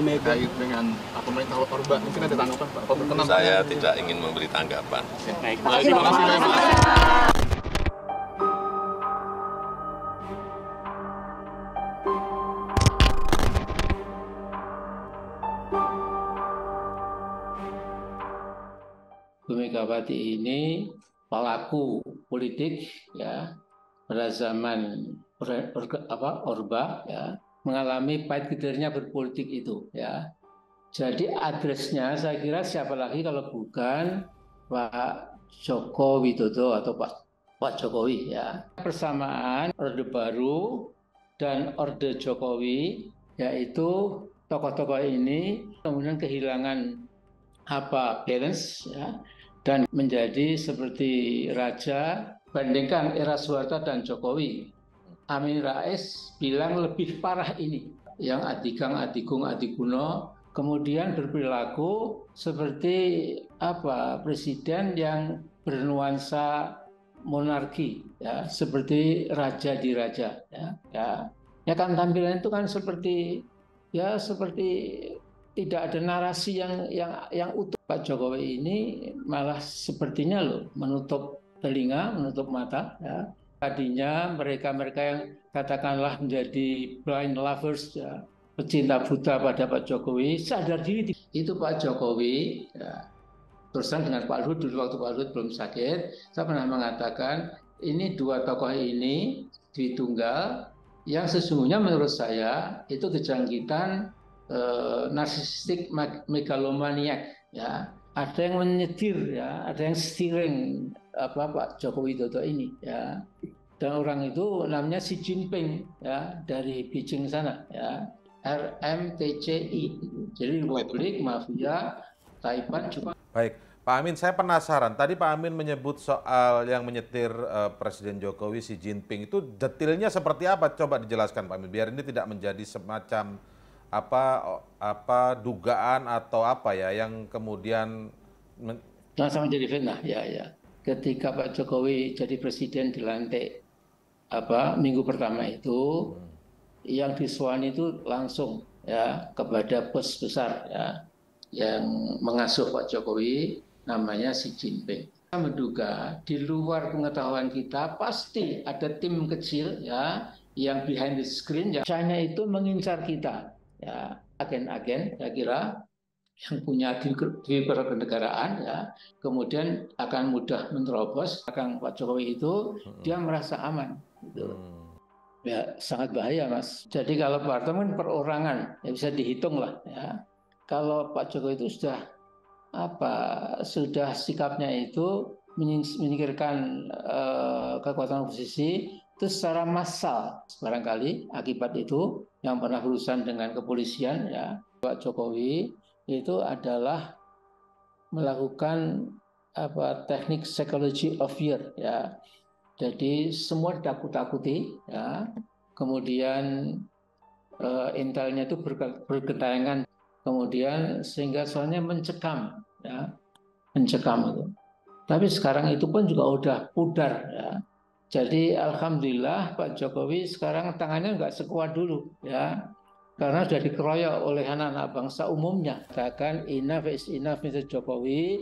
Bu Mega dengan pemerintah Orba, mungkin ada tanggapan Pak? Saya tidak ingin memberi tanggapan. Baik, terima kasih. Bu Megawati ini pelaku politik ya pada zaman Orba ya, mengalami pahit getirnya berpolitik itu ya. Jadi address-nya saya kira siapa lagi kalau bukan Pak Joko Widodo atau Pak Jokowi ya. Persamaan Orde Baru dan Orde Jokowi yaitu tokoh-tokoh ini kemudian kehilangan balance ya, dan menjadi seperti raja. Bandingkan era Soeharto dan Jokowi, Amien Rais bilang lebih parah ini, yang adikang, adikung, adikuno, kemudian berperilaku seperti presiden yang bernuansa monarki, ya, seperti raja di raja, ya kan tampilan itu kan seperti ya tidak ada narasi yang utuh. Pak Jokowi ini malah sepertinya menutup telinga, menutup mata, ya. Tadinya mereka-mereka yang katakanlah menjadi blind lovers, ya, pecinta buta pada Pak Jokowi, sadar diri. Itu Pak Jokowi, ya, terusan dengan Pak Luhut, dulu waktu Pak Luhut belum sakit, saya pernah mengatakan, ini dua tokoh ini, ditunggal, yang sesungguhnya menurut saya, itu kejangkitan narsistik megalomaniak. Ya. Ada yang menyetir, ya, ada yang steering, Pak Joko Widodo ini ya, dan orang itu namanya Xi Jinping ya, dari Beijing sana ya, RMTCI, jadi Republik Mafia Taipan Jepang. Baik, Pak Amien, saya penasaran tadi Pak Amien menyebut soal yang menyetir Presiden Jokowi Xi Jinping itu detailnya seperti apa, coba dijelaskan Pak Amien, biar ini tidak menjadi semacam dugaan atau yang kemudian jangan menjadi fitnah ya ya. Ketika Pak Jokowi jadi presiden dilantik minggu pertama itu, yang disuani itu langsung ya kepada bos besar ya yang mengasuh Pak Jokowi, namanya Xi Jinping. Kita menduga di luar pengetahuan kita pasti ada tim kecil ya yang behind the screen ya. China itu mengincar kita ya, agen-agen saya kira yang punya duit kenegaraan ya, kemudian akan mudah menerobos. Pak Jokowi itu dia merasa aman, gitu. Ya sangat bahaya Mas. Jadi kalau parlemen perorangan ya bisa dihitung lah ya. Kalau Pak Jokowi itu sudah sudah sikapnya itu menyingkirkan kekuatan oposisi itu secara massal, barangkali akibat itu yang pernah berurusan dengan kepolisian ya Pak Jokowi itu adalah melakukan teknik psychology of fear ya. Jadi semua takut-takuti ya. Kemudian intelnya itu bergentayangan, kemudian sehingga soalnya mencekam ya. Mencekam itu. Tapi sekarang itu pun juga udah pudar ya. Jadi alhamdulillah Pak Jokowi sekarang tangannya nggak sekuat dulu ya. Karena sudah dikeroyok oleh anak-anak bangsa umumnya. Katakan enough is enough, Mr. Jokowi.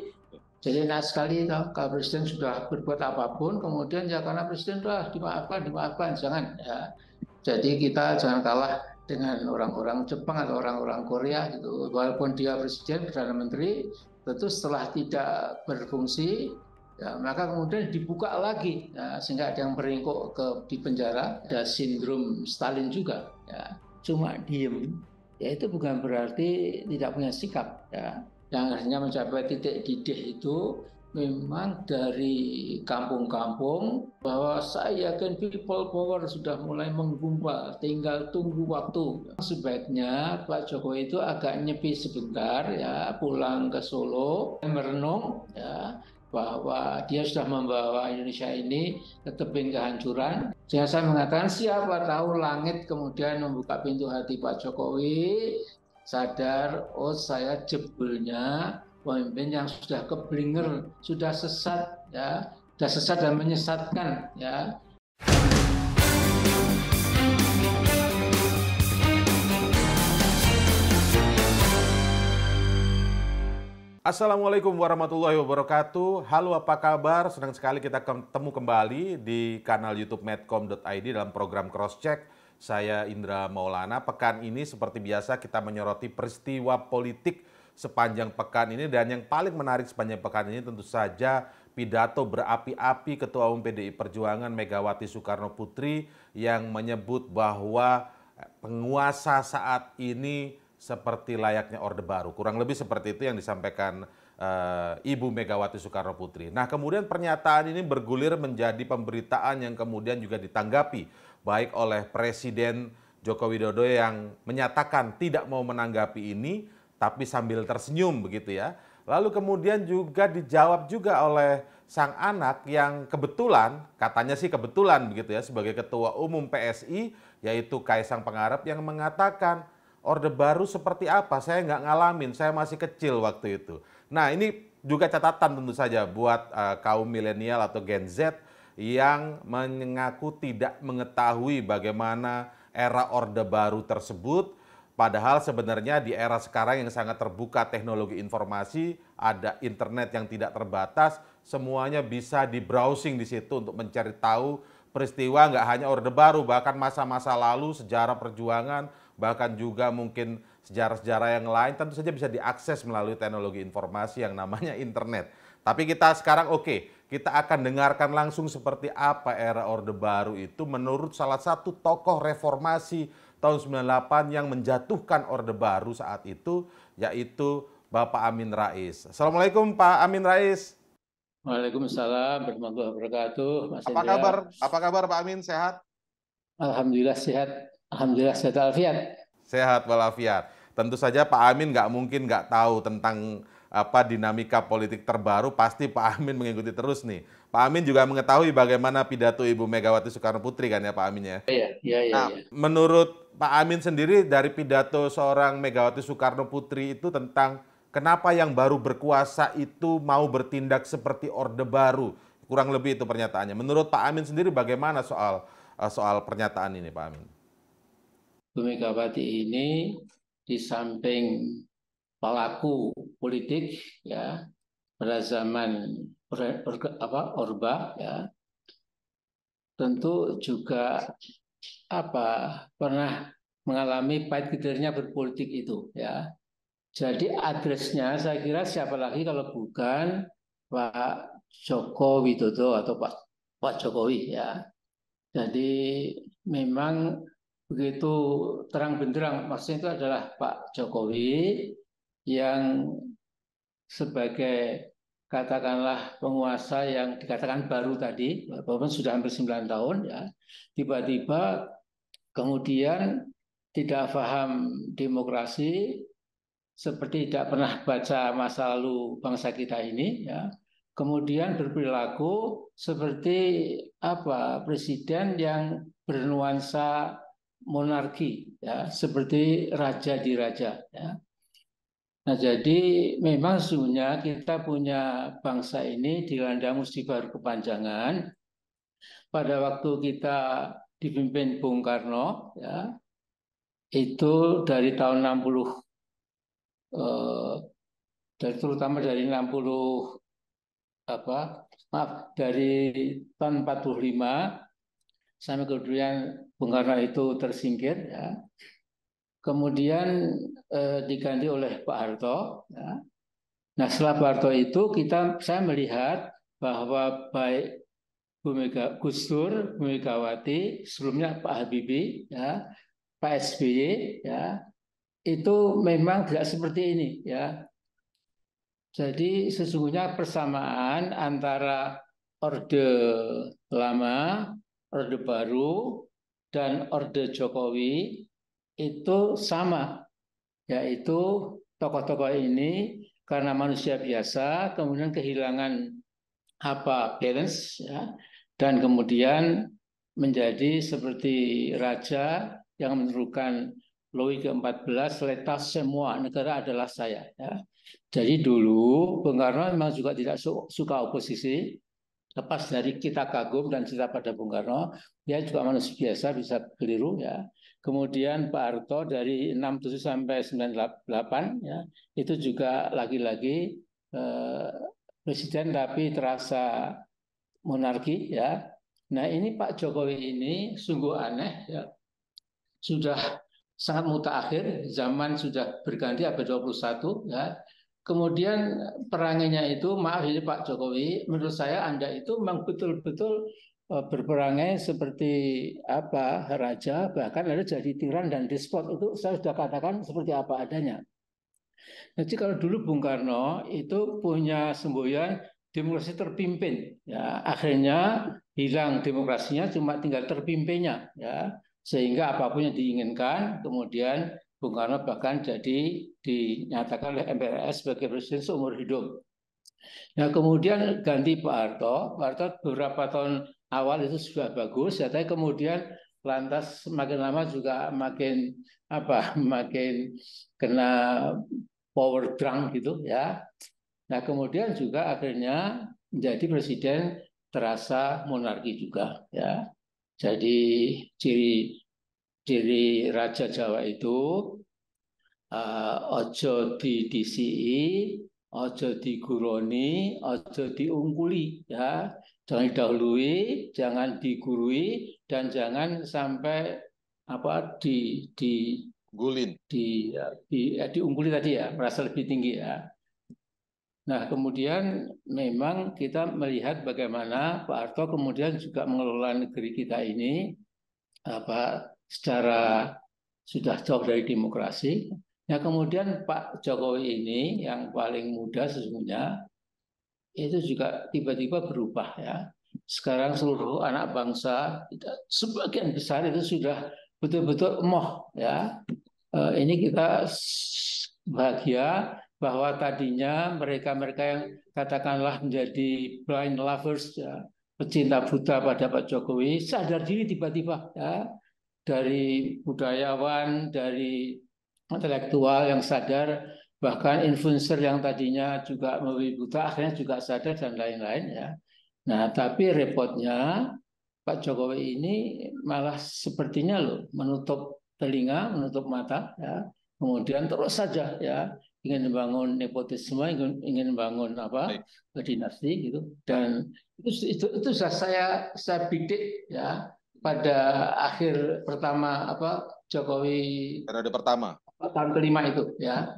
Jadi enak sekali kalau Presiden sudah berbuat apapun, kemudian ya karena Presiden telah dimaafkan, jangan. Ya. Jadi kita jangan kalah dengan orang-orang Jepang atau orang-orang Korea gitu. Walaupun dia Presiden, Perdana Menteri, tentu setelah tidak berfungsi, ya, maka kemudian dibuka lagi, ya, sehingga ada yang meringkuk di penjara. Ada sindrom Stalin juga. Ya. Cuma diem, ya itu bukan berarti tidak punya sikap. Ya. Yang akhirnya mencapai titik didih itu memang dari kampung-kampung, bahwa saya yakin people power sudah mulai menggumpal, tinggal tunggu waktu. Sebaiknya Pak Jokowi itu agak nyepi sebentar, ya pulang ke Solo, merenung, ya, bahwa dia sudah membawa Indonesia ini ke tebing kehancuran. Sehingga saya mengatakan siapa tahu langit kemudian membuka pintu hati Pak Jokowi, sadar, oh saya jebulnya pemimpin yang sudah keblinger, sudah sesat ya, sudah sesat dan menyesatkan ya. Assalamualaikum warahmatullahi wabarakatuh. Halo, apa kabar? Senang sekali kita ketemu kembali di kanal YouTube Medcom.id dalam program Crosscheck. Saya Indra Maulana. Pekan ini seperti biasa kita menyoroti peristiwa politik sepanjang pekan ini, dan yang paling menarik sepanjang pekan ini tentu saja pidato berapi-api Ketua Umum PDI Perjuangan Megawati Soekarnoputri yang menyebut bahwa penguasa saat ini seperti layaknya Orde Baru. Kurang lebih seperti itu yang disampaikan Ibu Megawati Soekarnoputri. Nah, kemudian pernyataan ini bergulir menjadi pemberitaan yang kemudian juga ditanggapi baik oleh Presiden Joko Widodo yang menyatakan tidak mau menanggapi ini tapi sambil tersenyum begitu ya. Lalu kemudian juga dijawab juga oleh sang anak yang kebetulan, katanya sih kebetulan begitu ya, sebagai ketua umum PSI yaitu Kaesang Pangarep yang mengatakan Orde Baru seperti apa, saya nggak ngalamin, saya masih kecil waktu itu. Nah, ini juga catatan tentu saja buat kaum milenial atau Gen Z yang mengaku tidak mengetahui bagaimana era Orde Baru tersebut. Padahal sebenarnya di era sekarang yang sangat terbuka teknologi informasi, ada internet yang tidak terbatas, semuanya bisa di-browsing di situ untuk mencari tahu peristiwa nggak hanya Orde Baru, bahkan masa-masa lalu, sejarah perjuangan, bahkan juga mungkin sejarah-sejarah yang lain tentu saja bisa diakses melalui teknologi informasi yang namanya internet. Tapi kita sekarang kita akan dengarkan langsung seperti apa era Orde Baru itu menurut salah satu tokoh reformasi tahun 98 yang menjatuhkan Orde Baru saat itu, yaitu Bapak Amien Rais. Assalamualaikum Pak Amien Rais. Waalaikumsalam warahmatullahi wabarakatuh. Apa kabar Pak Amien, sehat? Alhamdulillah sehat. Alhamdulillah sehat walafiat. Sehat walafiat. Tentu saja Pak Amien nggak mungkin nggak tahu tentang apa dinamika politik terbaru, pasti Pak Amien mengikuti terus nih. Pak Amien juga mengetahui bagaimana pidato Ibu Megawati Soekarnoputri kan ya Pak Amien ya? Iya. Nah, menurut Pak Amien sendiri dari pidato seorang Megawati Soekarnoputri itu tentang kenapa yang baru berkuasa itu mau bertindak seperti Orde Baru, kurang lebih itu pernyataannya. Menurut Pak Amien sendiri bagaimana soal pernyataan ini Pak Amien? Ibu Megawati ini di samping pelaku politik ya pada zaman Orba ya, tentu juga pernah mengalami pahit getirnya berpolitik itu ya. Jadi address-nya saya kira siapa lagi kalau bukan Pak Joko Widodo atau Pak Jokowi ya. Jadi memang begitu terang benderang, maksudnya itu adalah Pak Jokowi yang sebagai katakanlah penguasa yang dikatakan baru tadi, walaupun sudah hampir 9 tahun ya, tiba-tiba kemudian tidak paham demokrasi, seperti tidak pernah baca masa lalu bangsa kita ini ya, kemudian berperilaku seperti presiden yang bernuansa monarki ya, seperti raja di raja ya. Nah, jadi memang sesungguhnya kita punya bangsa ini dilanda musibah berkepanjangan. Pada waktu kita dipimpin Bung Karno, ya, itu dari tahun 60, terutama dari tahun 45 sampai kemudian Bung Karno itu tersingkir, ya. Kemudian diganti oleh Pak Harto. Ya. Nah, setelah Pak Harto itu saya melihat bahwa baik Gus Dur, Bu Megawati, sebelumnya Pak Habibie, ya, Pak SBY, ya, itu memang tidak seperti ini. Ya. Jadi sesungguhnya persamaan antara Orde Lama, Orde Baru, dan Orde Jokowi itu sama, yaitu tokoh-tokoh ini karena manusia biasa kemudian kehilangan balance ya, dan kemudian menjadi seperti raja yang menerukan Louis ke-14, letak semua negara adalah saya ya. Jadi dulu Bung Karno memang juga tidak suka oposisi, lepas dari kita kagum dan cinta pada Bung Karno, dia juga manusia biasa bisa keliru ya. Kemudian Pak Harto dari 67 sampai 98 ya, itu juga lagi-lagi presiden tapi terasa monarki, ya. Nah, ini Pak Jokowi ini sungguh aneh, ya. Sudah sangat mutaakhir, zaman sudah berganti abad 21, ya. Kemudian peranginya itu, maaf ini Pak Jokowi, menurut saya Anda itu memang betul-betul berperangai seperti apa raja, bahkan ada jadi tiran dan despot. Itu saya sudah katakan seperti apa adanya. Jadi kalau dulu Bung Karno itu punya semboyan demokrasi terpimpin, ya, akhirnya hilang demokrasinya, cuma tinggal terpimpinnya, ya, sehingga apapun yang diinginkan. Kemudian Bung Karno bahkan jadi dinyatakan oleh MPRS sebagai presiden seumur hidup. Nah, kemudian ganti Pak Harto. Pak Harto beberapa tahun awal itu sudah bagus, ya, tapi kemudian lantas makin lama juga makin apa, makin kena power drunk gitu, ya. Nah, kemudian juga akhirnya menjadi presiden terasa monarki juga, ya. Jadi ciri Raja Jawa itu ojo di DCI, ojo diguroni, ojo diungkuli, ya. Jangan didahului, jangan digurui, dan jangan sampai apa diungguli tadi, ya, merasa lebih tinggi, ya. Nah, kemudian memang kita melihat bagaimana Pak Harto kemudian juga mengelola negeri kita ini apa secara sudah jauh dari demokrasi. Nah, kemudian Pak Jokowi ini yang paling muda sesungguhnya itu juga tiba-tiba berubah, ya. Sekarang seluruh anak bangsa sebagian besar itu sudah betul-betul emoh, ya. Ini kita bahagia bahwa tadinya mereka-mereka yang katakanlah menjadi blind lovers, ya, pecinta buta pada Pak Jokowi, sadar diri tiba-tiba, ya, dari budayawan, dari intelektual yang sadar, bahkan influencer yang tadinya juga memiliki buta akhirnya juga sadar dan lain-lain, ya. Nah, tapi repotnya Pak Jokowi ini malah sepertinya loh menutup telinga, menutup mata, ya. Kemudian terus saja, ya, ingin membangun nepotisme, ingin membangun apa dinasti gitu, dan itu sudah saya bidik, ya, pada akhir pertama apa Jokowi periode pertama tahun kelima itu, ya.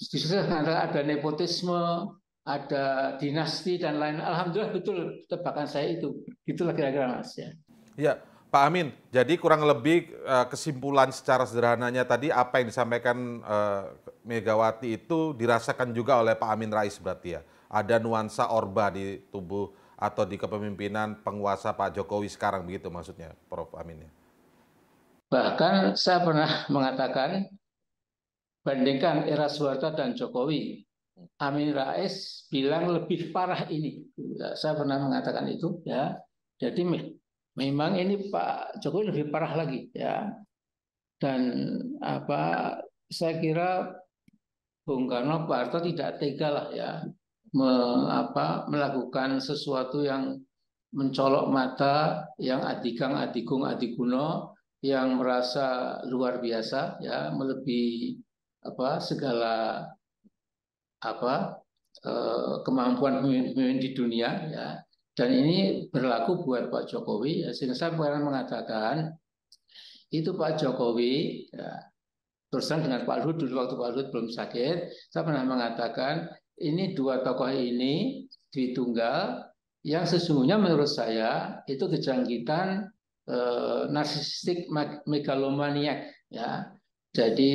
Di sana ada nepotisme, ada dinasti dan lain. Alhamdulillah betul tebakan saya itu. Itulah kira-kira, Mas, ya. Ya, Pak Amin. Jadi kurang lebih kesimpulan secara sederhananya tadi apa yang disampaikan Megawati itu dirasakan juga oleh Pak Amin Rais berarti, ya. Ada nuansa Orba di tubuh atau di kepemimpinan penguasa Pak Jokowi sekarang, begitu maksudnya, Prof. Amin, ya. Bahkan saya pernah mengatakan, bandingkan era Soeharto dan Jokowi, Amien Rais bilang lebih parah ini. Saya pernah mengatakan itu, ya. Jadi memang ini Pak Jokowi lebih parah lagi, ya. Dan apa? Saya kira Bung Karno, Pak Harto tidak tega lah, ya, melakukan sesuatu yang mencolok mata, yang adigang, adigung, adiguno, yang merasa luar biasa, ya, melebihi segala kemampuan pemimpin di dunia, ya. Dan ini berlaku buat Pak Jokowi, ya. Sehingga saya pernah mengatakan itu Pak Jokowi, ya, terusan dengan Pak Luhut dulu waktu Pak Luhut belum sakit, saya pernah mengatakan ini dua tokoh ini ditunggal yang sesungguhnya menurut saya itu kejangkitan narsistik megalomaniak, ya. Jadi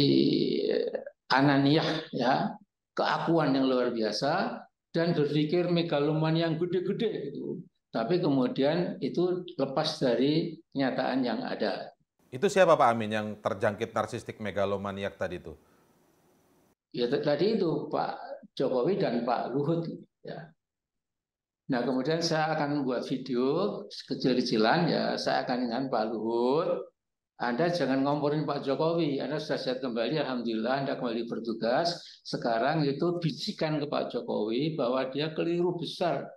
ananiah, ya, keakuan yang luar biasa dan berpikir megaloman yang gede-gede gitu. Tapi kemudian itu lepas dari kenyataan yang ada. Itu siapa Pak Amin yang terjangkit narsistik megalomaniak tadi itu? Ya tadi itu Pak Jokowi dan Pak Luhut, ya. Nah, kemudian saya akan membuat video kecil-kecilan, ya, saya akan ingat Pak Luhut, Anda jangan ngomporin Pak Jokowi, Anda sudah sehat kembali, Alhamdulillah, Anda kembali bertugas. Sekarang itu bisikan ke Pak Jokowi bahwa dia keliru besar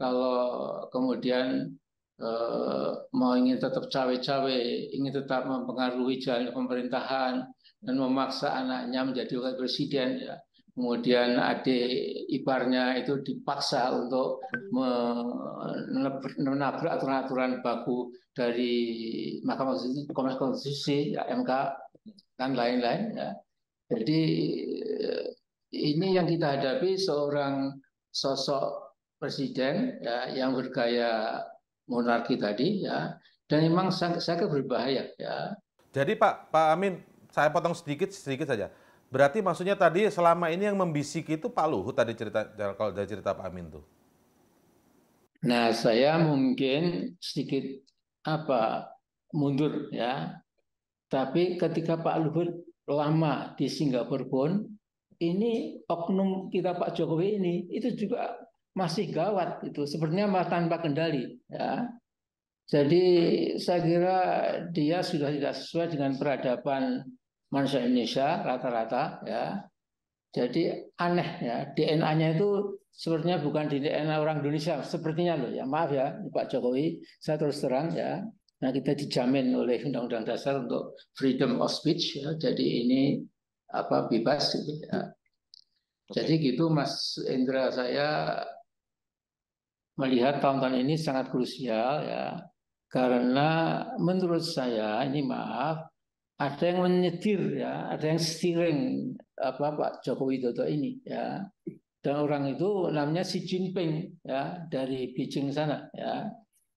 kalau kemudian mau ingin tetap cawe-cawe, ingin tetap mempengaruhi jalan pemerintahan, dan memaksa anaknya menjadi wakil presiden, ya. kemudian adik iparnya itu dipaksa untuk menabrak aturan-aturan baku dari Mahkamah Konstitusi, Komnas Konstitusi, MK, dan lain-lain. Ya. Jadi ini yang kita hadapi, seorang sosok presiden ya, yang bergaya monarki tadi, ya, dan memang sangat berbahaya. Ya. Jadi Pak Amien, saya potong sedikit saja. Berarti maksudnya tadi selama ini yang membisiki itu Pak Luhut tadi cerita, kalau dari cerita Pak Amien tuh. Nah, saya mungkin sedikit mundur ya. Tapi ketika Pak Luhut lama di Singapura pun, ini oknum kita Pak Jokowi ini itu juga masih gawat itu. Sepertinya tanpa kendali ya. Jadi saya kira dia sudah tidak sesuai dengan peradaban manusia Indonesia rata-rata ya. Jadi aneh ya, DNA-nya itu sepertinya bukan DNA orang Indonesia sepertinya loh ya. Maaf ya Pak Jokowi, saya terus terang ya. Nah, kita dijamin oleh Undang-Undang Dasar untuk freedom of speech ya. Jadi ini bebas gitu ya. Jadi gitu Mas Indra, saya melihat tahun-tahun ini sangat krusial ya. Karena menurut saya ini, maaf, ada yang menyetir ya, ada yang steering Pak Joko Widodo ini ya, dan orang itu namanya Xi Jinping ya, dari Beijing sana ya.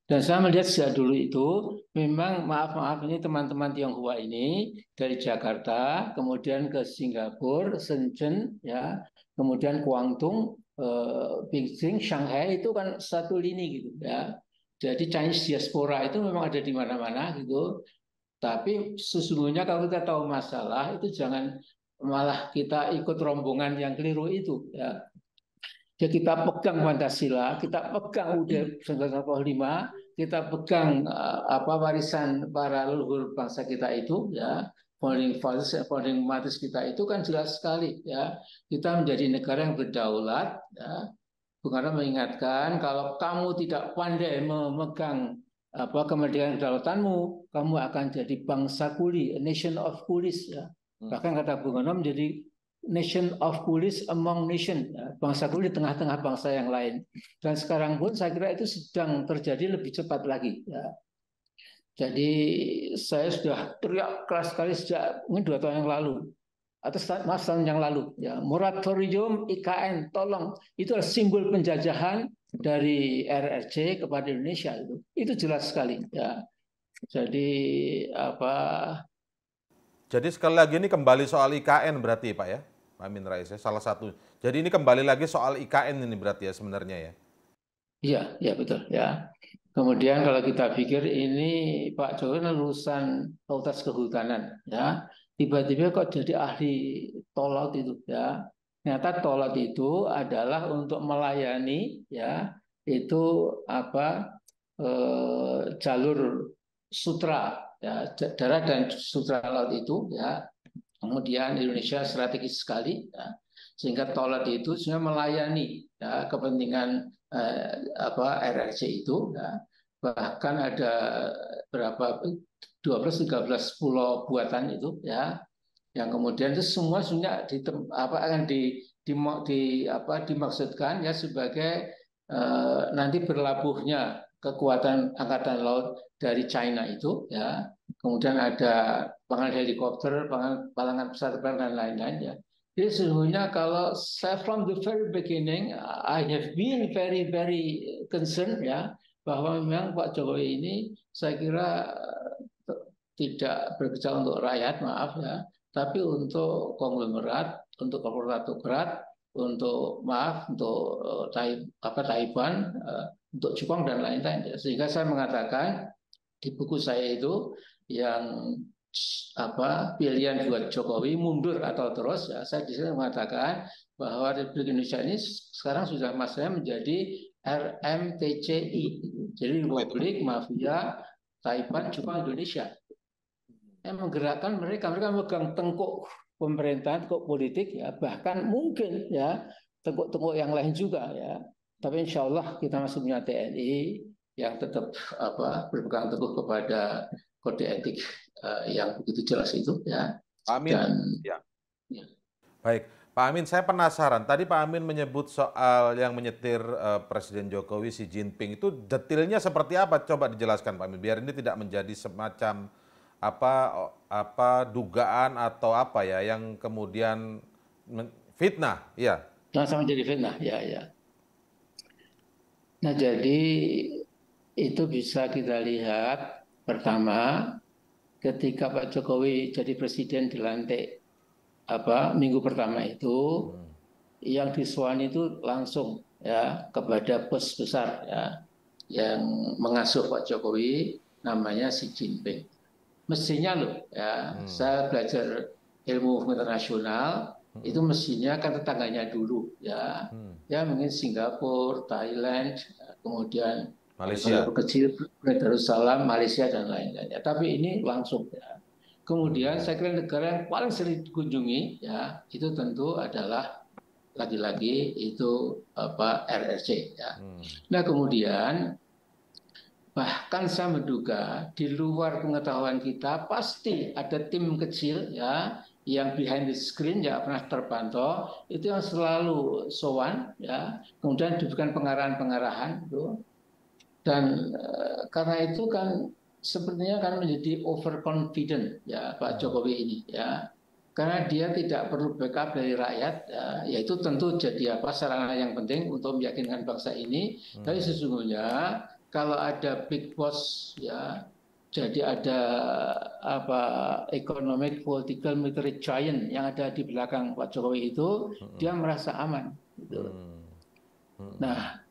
Dan saya melihat sejak dulu itu memang, maaf ini teman-teman Tionghoa ini dari Jakarta kemudian ke Singapura, Shenzhen ya, kemudian Guangdong, Beijing, Shanghai, itu kan satu lini gitu ya. Jadi Chinese diaspora itu memang ada di mana-mana gitu. Tapi sesungguhnya kalau kita tahu masalah itu, jangan malah kita ikut rombongan yang keliru itu. Ya. Jadi kita pegang Pancasila, kita pegang UUD 1945, kita pegang warisan para leluhur bangsa kita itu, ya, founding fathers, founding mothers kita itu kan jelas sekali. Ya, kita menjadi negara yang berdaulat. Ya. Bung Karno mengingatkan, kalau kamu tidak pandai memegang kemerdekaan kedaulatanmu, kamu akan jadi bangsa kuli, a nation of coolies ya. Bahkan kata Bung Karno menjadi nation of coolies among nation ya. Bangsa kuli di tengah-tengah bangsa yang lain. Dan sekarang pun saya kira itu sedang terjadi lebih cepat lagi ya. Jadi saya sudah teriak keras sekali sejak mungkin 2 tahun yang lalu atau tahun yang lalu ya, moratorium IKN, tolong, itu adalah simbol penjajahan dari RRC kepada Indonesia itu jelas sekali ya. Jadi jadi sekali lagi ini kembali soal IKN berarti Pak ya, Pak Amien Rais ya, salah satu. Jadi ini kembali lagi soal IKN ini berarti ya sebenarnya ya. Iya, ya betul ya. Kemudian kalau kita pikir ini Pak Jokowi lulusan Fakultas Kehutanan ya, tiba-tiba kok jadi ahli tolot itu ya. Ternyata tolot itu adalah untuk melayani ya, itu jalur sutra ya, darat dan sutra laut itu ya. Kemudian Indonesia strategis sekali ya, sehingga tolot itu sebenarnya melayani ya, kepentingan RRC itu ya. Bahkan ada berapa 12-13 pulau buatan itu ya, yang kemudian itu semua sebenarnya dimaksudkan ya sebagai nanti berlabuhnya kekuatan angkatan laut dari China itu ya, kemudian ada pangkalan helikopter, pangkalan pesawat terbang dan lain-lain ya. Jadi sesungguhnya kalau saya from the very beginning I have been very concerned ya, bahwa memang Pak Jokowi ini saya kira tidak berbicara untuk rakyat, maaf ya, tapi untuk konglomerat, untuk korporatokrat, untuk untuk Taiwan, untuk Jepang dan lain-lain. Sehingga saya mengatakan di buku saya itu yang pilihan buat Jokowi mundur atau terus ya, saya di sini mengatakan bahwa Republik Indonesia ini sekarang sudah masanya menjadi RMTCI. Jadi Republik Mafia Taiwan Jepang Indonesia. Menggerakkan mereka megang tengkuk pemerintahan, tengkuk politik ya, bahkan mungkin ya tengkuk-tengkuk yang lain juga ya. Tapi insya Allah kita masih punya TNI yang tetap berpegang teguh kepada kode etik yang begitu jelas itu ya. Amien. Dan, ya. Baik. Pak Amien, saya penasaran. Tadi Pak Amien menyebut soal yang menyetir Presiden Jokowi, Xi Jinping, itu detailnya seperti apa? Coba dijelaskan Pak Amien, biar ini tidak menjadi semacam dugaan atau apa ya yang kemudian fitnah, ya. Langsung menjadi fitnah, ya, ya. Nah, jadi itu bisa kita lihat pertama ketika Pak Jokowi jadi presiden dilantik minggu pertama itu, yang disuani itu langsung ya kepada bos besar ya yang mengasuh Pak Jokowi, namanya Xi Jinping. Mestinya loh ya, saya belajar ilmu internasional itu mestinya kan tetangganya dulu ya, ya mungkin Singapura, Thailand, kemudian Malaysia kecil, Darussalam, Malaysia dan lain-lain. Ya, tapi ini langsung ya. Kemudian saya kira negara yang paling sering dikunjungi ya itu tentu adalah lagi-lagi itu RRC ya. Nah kemudian bahkan saya menduga di luar pengetahuan kita pasti ada tim kecil ya yang behind the screen ya pernah terpantau itu yang selalu sowan ya kemudian diberikan pengarahan-pengarahan itu dan karena itu kan sepertinya akan menjadi overconfident ya Pak Jokowi ini ya karena dia tidak perlu backup dari rakyat yaitu tentu jadi sarana yang penting untuk meyakinkan bangsa ini tapi sesungguhnya kalau ada big boss ya jadi ada economic political military giant yang ada di belakang Pak Jokowi itu dia merasa aman gitu. Nah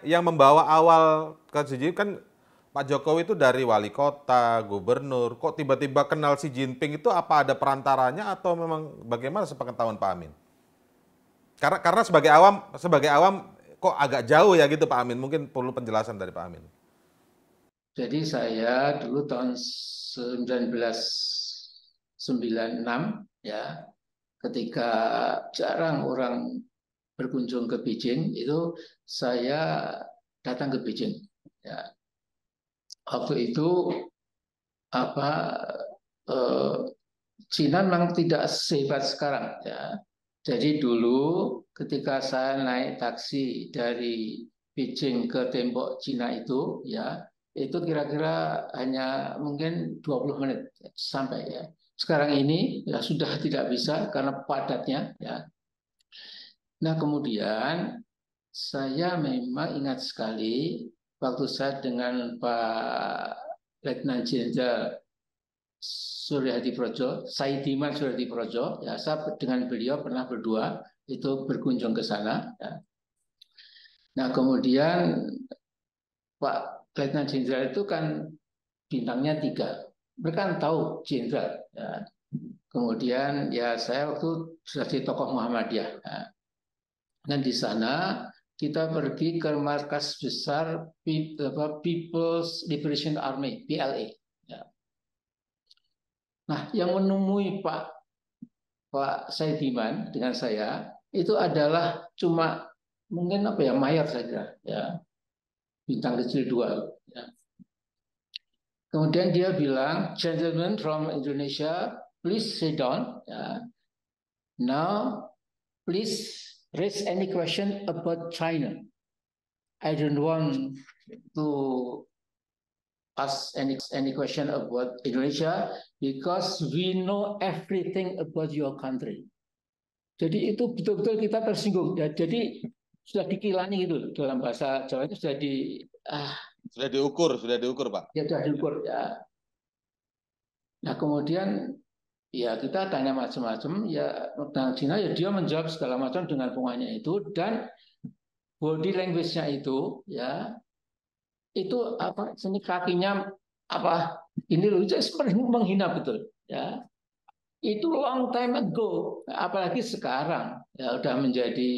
yang membawa awal kan Pak Jokowi itu dari wali kota, gubernur, kok tiba-tiba kenal Xi Jinping itu apa ada perantaranya atau memang bagaimana sepengetahuan Pak Amien? Karena sebagai awam kok agak jauh ya gitu Pak Amien, mungkin perlu penjelasan dari Pak Amien. Jadi saya dulu tahun 1996 ya, ketika jarang orang berkunjung ke Beijing itu saya datang ke Beijing ya. Waktu itu Cina memang tidak sehebat sekarang ya. Jadi dulu ketika saya naik taksi dari Beijing ke tembok Cina itu ya, itu kira-kira hanya mungkin 20 menit sampai ya. Sekarang ini ya sudah tidak bisa karena padatnya ya. Nah, kemudian saya memang ingat sekali waktu saya dengan Pak Letnan Jenderal Suryadi Projo, Saidiman Suryadi Projo, ya saya dengan beliau pernah berdua itu berkunjung ke sana. Ya. Nah kemudian Pak Letnan Jenderal itu kan bintangnya 3, mereka kan tahu jenderal. Ya. Kemudian ya saya waktu sudah di tokoh Muhammadiyah. Ya. Dan di sana kita pergi ke markas besar People's Liberation Army, PLA. Ya. Nah, yang menemui Pak Saidiman dengan saya itu adalah cuma mungkin mayor saya kira, ya. Bintang kecil 2. Ya. Kemudian dia bilang, "Gentlemen from Indonesia, please sit down. Ya. Now, please raise any question about China. I don't want to ask any question about Indonesia because we know everything about your country." Jadi itu betul-betul kita tersinggung. Ya, jadi sudah dikilani gitu dalam bahasa Jawa itu sudah diukur, Pak. Ya sudah diukur ya. Nah kemudian ya kita tanya macam-macam ya tentang Cina ya dia menjawab segala macam dengan penguahannya itu dan body language-nya itu ya itu sini kakinya ini loh seperti menghina betul ya itu long time ago apalagi sekarang ya udah menjadi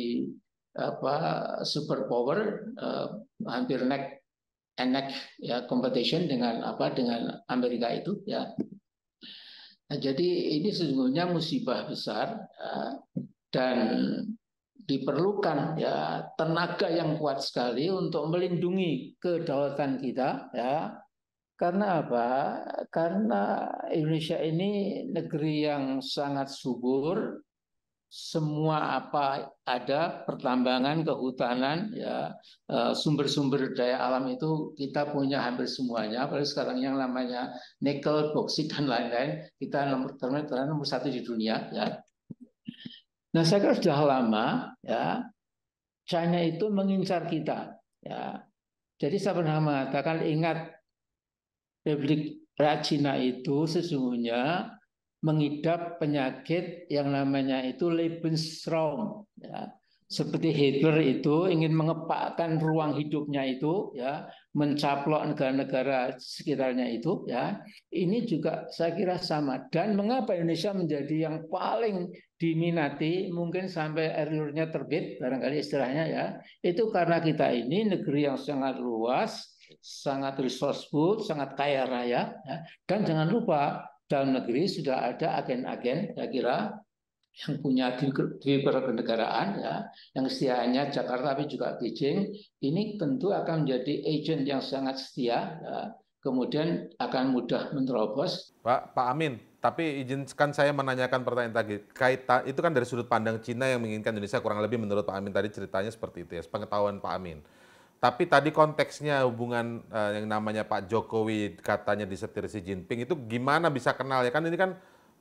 superpower hampir neck and neck ya competition dengan dengan Amerika itu ya. Nah, jadi ini sesungguhnya musibah besar ya, dan diperlukan ya tenaga yang kuat sekali untuk melindungi kedaulatan kita ya. Karena Karena Indonesia ini negeri yang sangat subur, semua apa ada, pertambangan, kehutanan, ya, sumber-sumber daya alam itu kita punya hampir semuanya. Apalagi sekarang yang namanya nikel, boksit dan lain-lain, kita nomor satu di dunia, ya. Nah, saya kira sudah lama, ya, China itu mengincar kita, ya. Jadi saya pernah mengatakan, ingat, Republik Rakyat Cina itu sesungguhnya mengidap penyakit yang namanya itu Lebensraum, ya. Seperti Hitler itu ingin mengepakkan ruang hidupnya itu, ya, mencaplok negara-negara sekitarnya itu, ya. Ini juga saya kira sama. Dan mengapa Indonesia menjadi yang paling diminati, mungkin sampai earliernya terbit barangkali istilahnya, ya, itu karena kita ini negeri yang sangat luas, sangat resourceful, sangat kaya raya, ya. Dan jangan lupa, dalam negeri sudah ada agen-agen, saya kira, yang punya kewarganegaraan, ya, yang setia hanya Jakarta tapi juga Beijing. Ini tentu akan menjadi agen yang sangat setia, ya, kemudian akan mudah menerobos. Pak Amin, tapi izinkan saya menanyakan pertanyaan tadi. Itu kan dari sudut pandang Cina yang menginginkan Indonesia, kurang lebih menurut Pak Amin tadi ceritanya seperti itu, ya, sepengetahuan Pak Amin. Tapi tadi konteksnya hubungan yang namanya Pak Jokowi katanya disetir Xi Jinping itu gimana bisa kenal, ya kan? Ini kan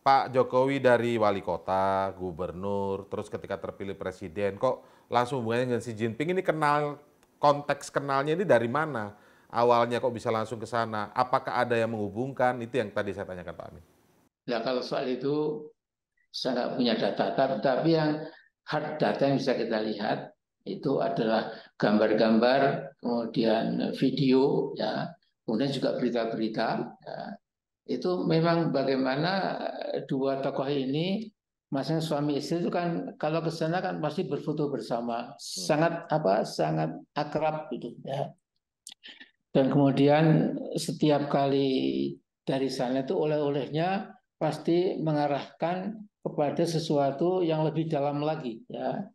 Pak Jokowi dari wali kota, gubernur, terus ketika terpilih presiden kok langsung hubungannya dengan Xi Jinping ini kenal, konteks kenalnya ini dari mana? Awalnya kok bisa langsung ke sana? Apakah ada yang menghubungkan? Itu yang tadi saya tanyakan Pak Amin. Nah, kalau soal itu saya nggak punya data, tapi yang hard data yang bisa kita lihat itu adalah gambar-gambar, kemudian video, ya, kemudian juga berita-berita, ya. Itu memang bagaimana dua tokoh ini, masing-masing suami istri itu kan kalau ke sana kan pasti berfoto bersama, sangat akrab gitu, ya. Dan kemudian setiap kali dari sana itu oleh-olehnya pasti mengarahkan kepada sesuatu yang lebih dalam lagi, ya.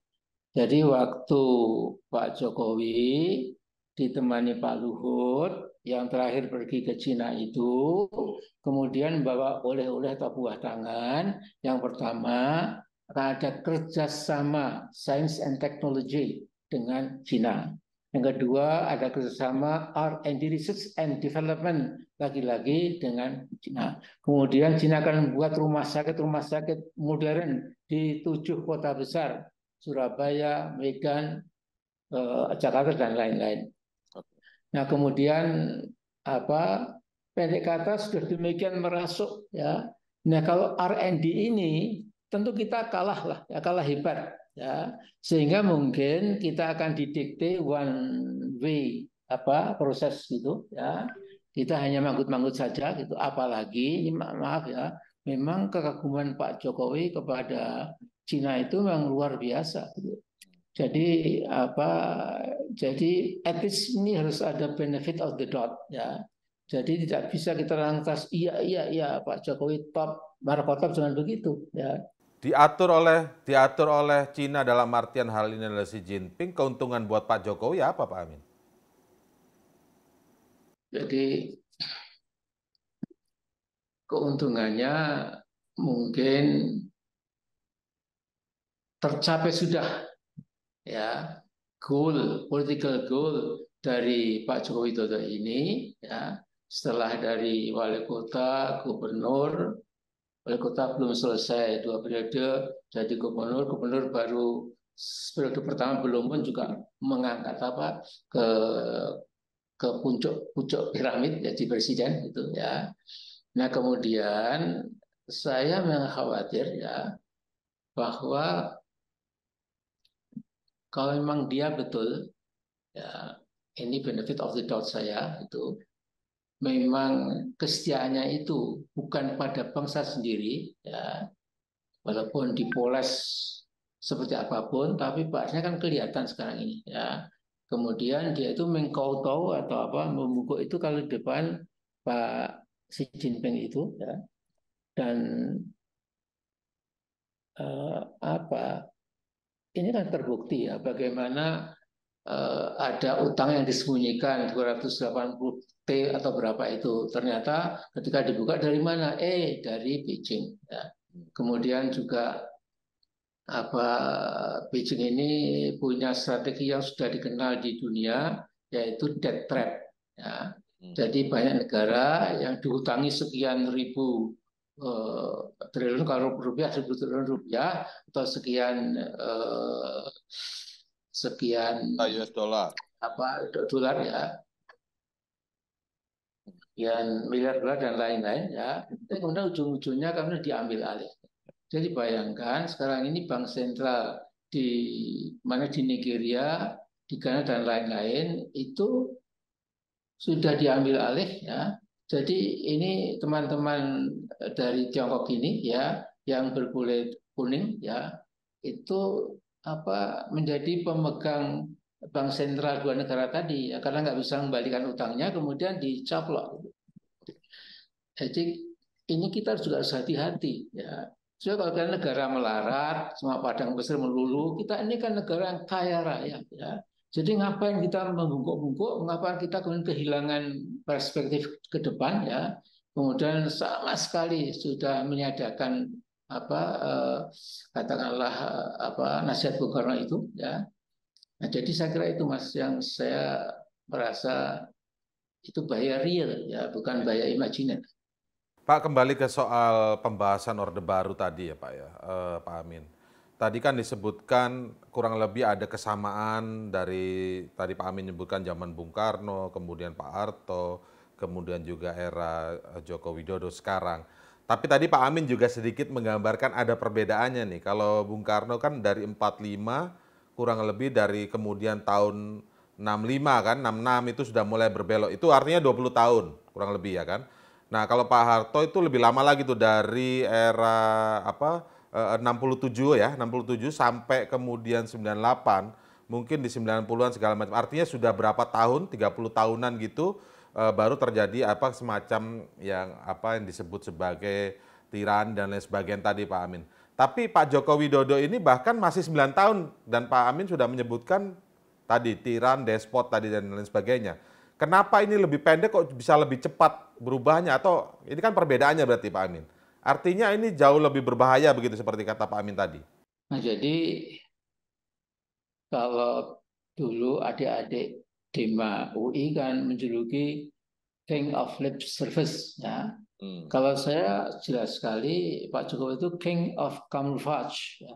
Jadi waktu Pak Jokowi ditemani Pak Luhut yang terakhir pergi ke Cina itu, kemudian bawa oleh-oleh atau buah tangan. Yang pertama, ada kerjasama Science and Technology dengan Cina. Yang kedua, ada kerjasama R&D Research and Development lagi-lagi dengan Cina. Kemudian Cina akan membuat rumah sakit modern di 7 kota besar. Surabaya, Medan, Jakarta dan lain-lain. Nah, kemudian apa? Pendek kata sudah demikian merasuk, ya. Nah, kalau R&D ini tentu kita kalahlah, ya, kalah hebat, ya. Sehingga mungkin kita akan didikte one way apa proses gitu, ya. Kita hanya manggut-manggut saja gitu. Apalagi ini maaf ya, memang kekaguman Pak Jokowi kepada Cina itu memang luar biasa. Jadi at least ini harus ada benefit of the doubt, ya. Jadi tidak bisa kita rangkas iya Pak Jokowi top, markotop jangan begitu, ya. Diatur oleh Cina dalam artian hal ini adalah Xi Jinping, keuntungan buat Pak Jokowi apa Pak Amin? Jadi keuntungannya mungkin tercapai sudah, ya, goal, political goal dari Pak Joko Widodo ini, ya. Setelah dari wali kota, gubernur, wali kota belum selesai 2 periode, jadi gubernur baru periode pertama belum pun juga mengangkat apa ke puncak piramid jadi presiden gitu, ya. Nah, kemudian saya mengkhawatir, ya, bahwa kalau memang dia betul, ya, ini benefit of the doubt saya, itu memang kesetiaannya itu bukan pada bangsa sendiri, ya, walaupun dipoles seperti apapun, tapi bahasanya kan kelihatan sekarang ini, ya. Kemudian dia itu mengkau-tau atau apa, membungkuk itu kalau di depan Pak Xi Jinping itu, ya. Dan ini kan terbukti, ya, bagaimana ada utang yang disembunyikan 280 T atau berapa itu. Ternyata ketika dibuka dari mana? Dari Beijing. Ya. Kemudian juga Beijing ini punya strategi yang sudah dikenal di dunia, yaitu debt trap. Ya. Jadi banyak negara yang dihutangi sekian ribu triliun kalau rupiah, 1.000 triliun rupiah atau sekian sekian US dollar apa dolar ya, sekian miliar dolar dan lain-lain ya. Tapi kemudian ujung-ujungnya karena diambil alih. Jadi bayangkan sekarang ini bank sentral di mana di Nigeria, di Ghana dan lain-lain itu sudah diambil alih ya. Jadi ini teman-teman dari Tiongkok ini ya yang berkulit kuning ya itu apa menjadi pemegang bank sentral dua negara tadi ya, karena nggak bisa mengembalikan utangnya kemudian dicaplok. Jadi ini kita juga harus hati-hati ya. So, kalau kan negara melarat, semua padang pasir melulu, kita ini kan negara yang kaya raya. Ya. Jadi ngapain kita membungkuk-bungkuk, ngapain kita kemudian kehilangan perspektif ke depan, ya. Kemudian sama sekali sudah meniadakan apa katakanlah apa nasihat Bung Karno itu, ya. Nah, jadi saya kira itu Mas yang saya merasa itu bahaya real, ya, bukan bahaya imajiner. Pak, kembali ke soal pembahasan Orde Baru tadi ya Pak ya, Pak Amien. Tadi kan disebutkan kurang lebih ada kesamaan dari tadi Pak Amien menyebutkan zaman Bung Karno, kemudian Pak Harto, kemudian juga era Joko Widodo sekarang. Tapi tadi Pak Amien juga sedikit menggambarkan ada perbedaannya nih. Kalau Bung Karno kan dari 45 kurang lebih dari kemudian tahun 65 kan, 66 itu sudah mulai berbelok. Itu artinya 20 tahun kurang lebih ya kan. Nah, kalau Pak Harto itu lebih lama lagi tuh dari era apa 67 ya, 67 sampai kemudian 98, mungkin di 90-an segala macam. Artinya sudah berapa tahun, 30 tahunan gitu baru terjadi apa semacam yang apa yang disebut sebagai tirani dan lain sebagainya tadi Pak Amien. Tapi Pak Joko Widodo ini bahkan masih 9 tahun dan Pak Amien sudah menyebutkan tadi tiran, despot tadi dan lain sebagainya. Kenapa ini lebih pendek kok bisa lebih cepat berubahnya? Atau ini kan perbedaannya berarti Pak Amien. Artinya ini jauh lebih berbahaya begitu seperti kata Pak Amien tadi. Nah, jadi kalau dulu adik-adik Dema UI kan menjuluki King of Lip Service. Ya. Kalau saya jelas sekali Pak Jokowi itu King of Camouflage. Ya.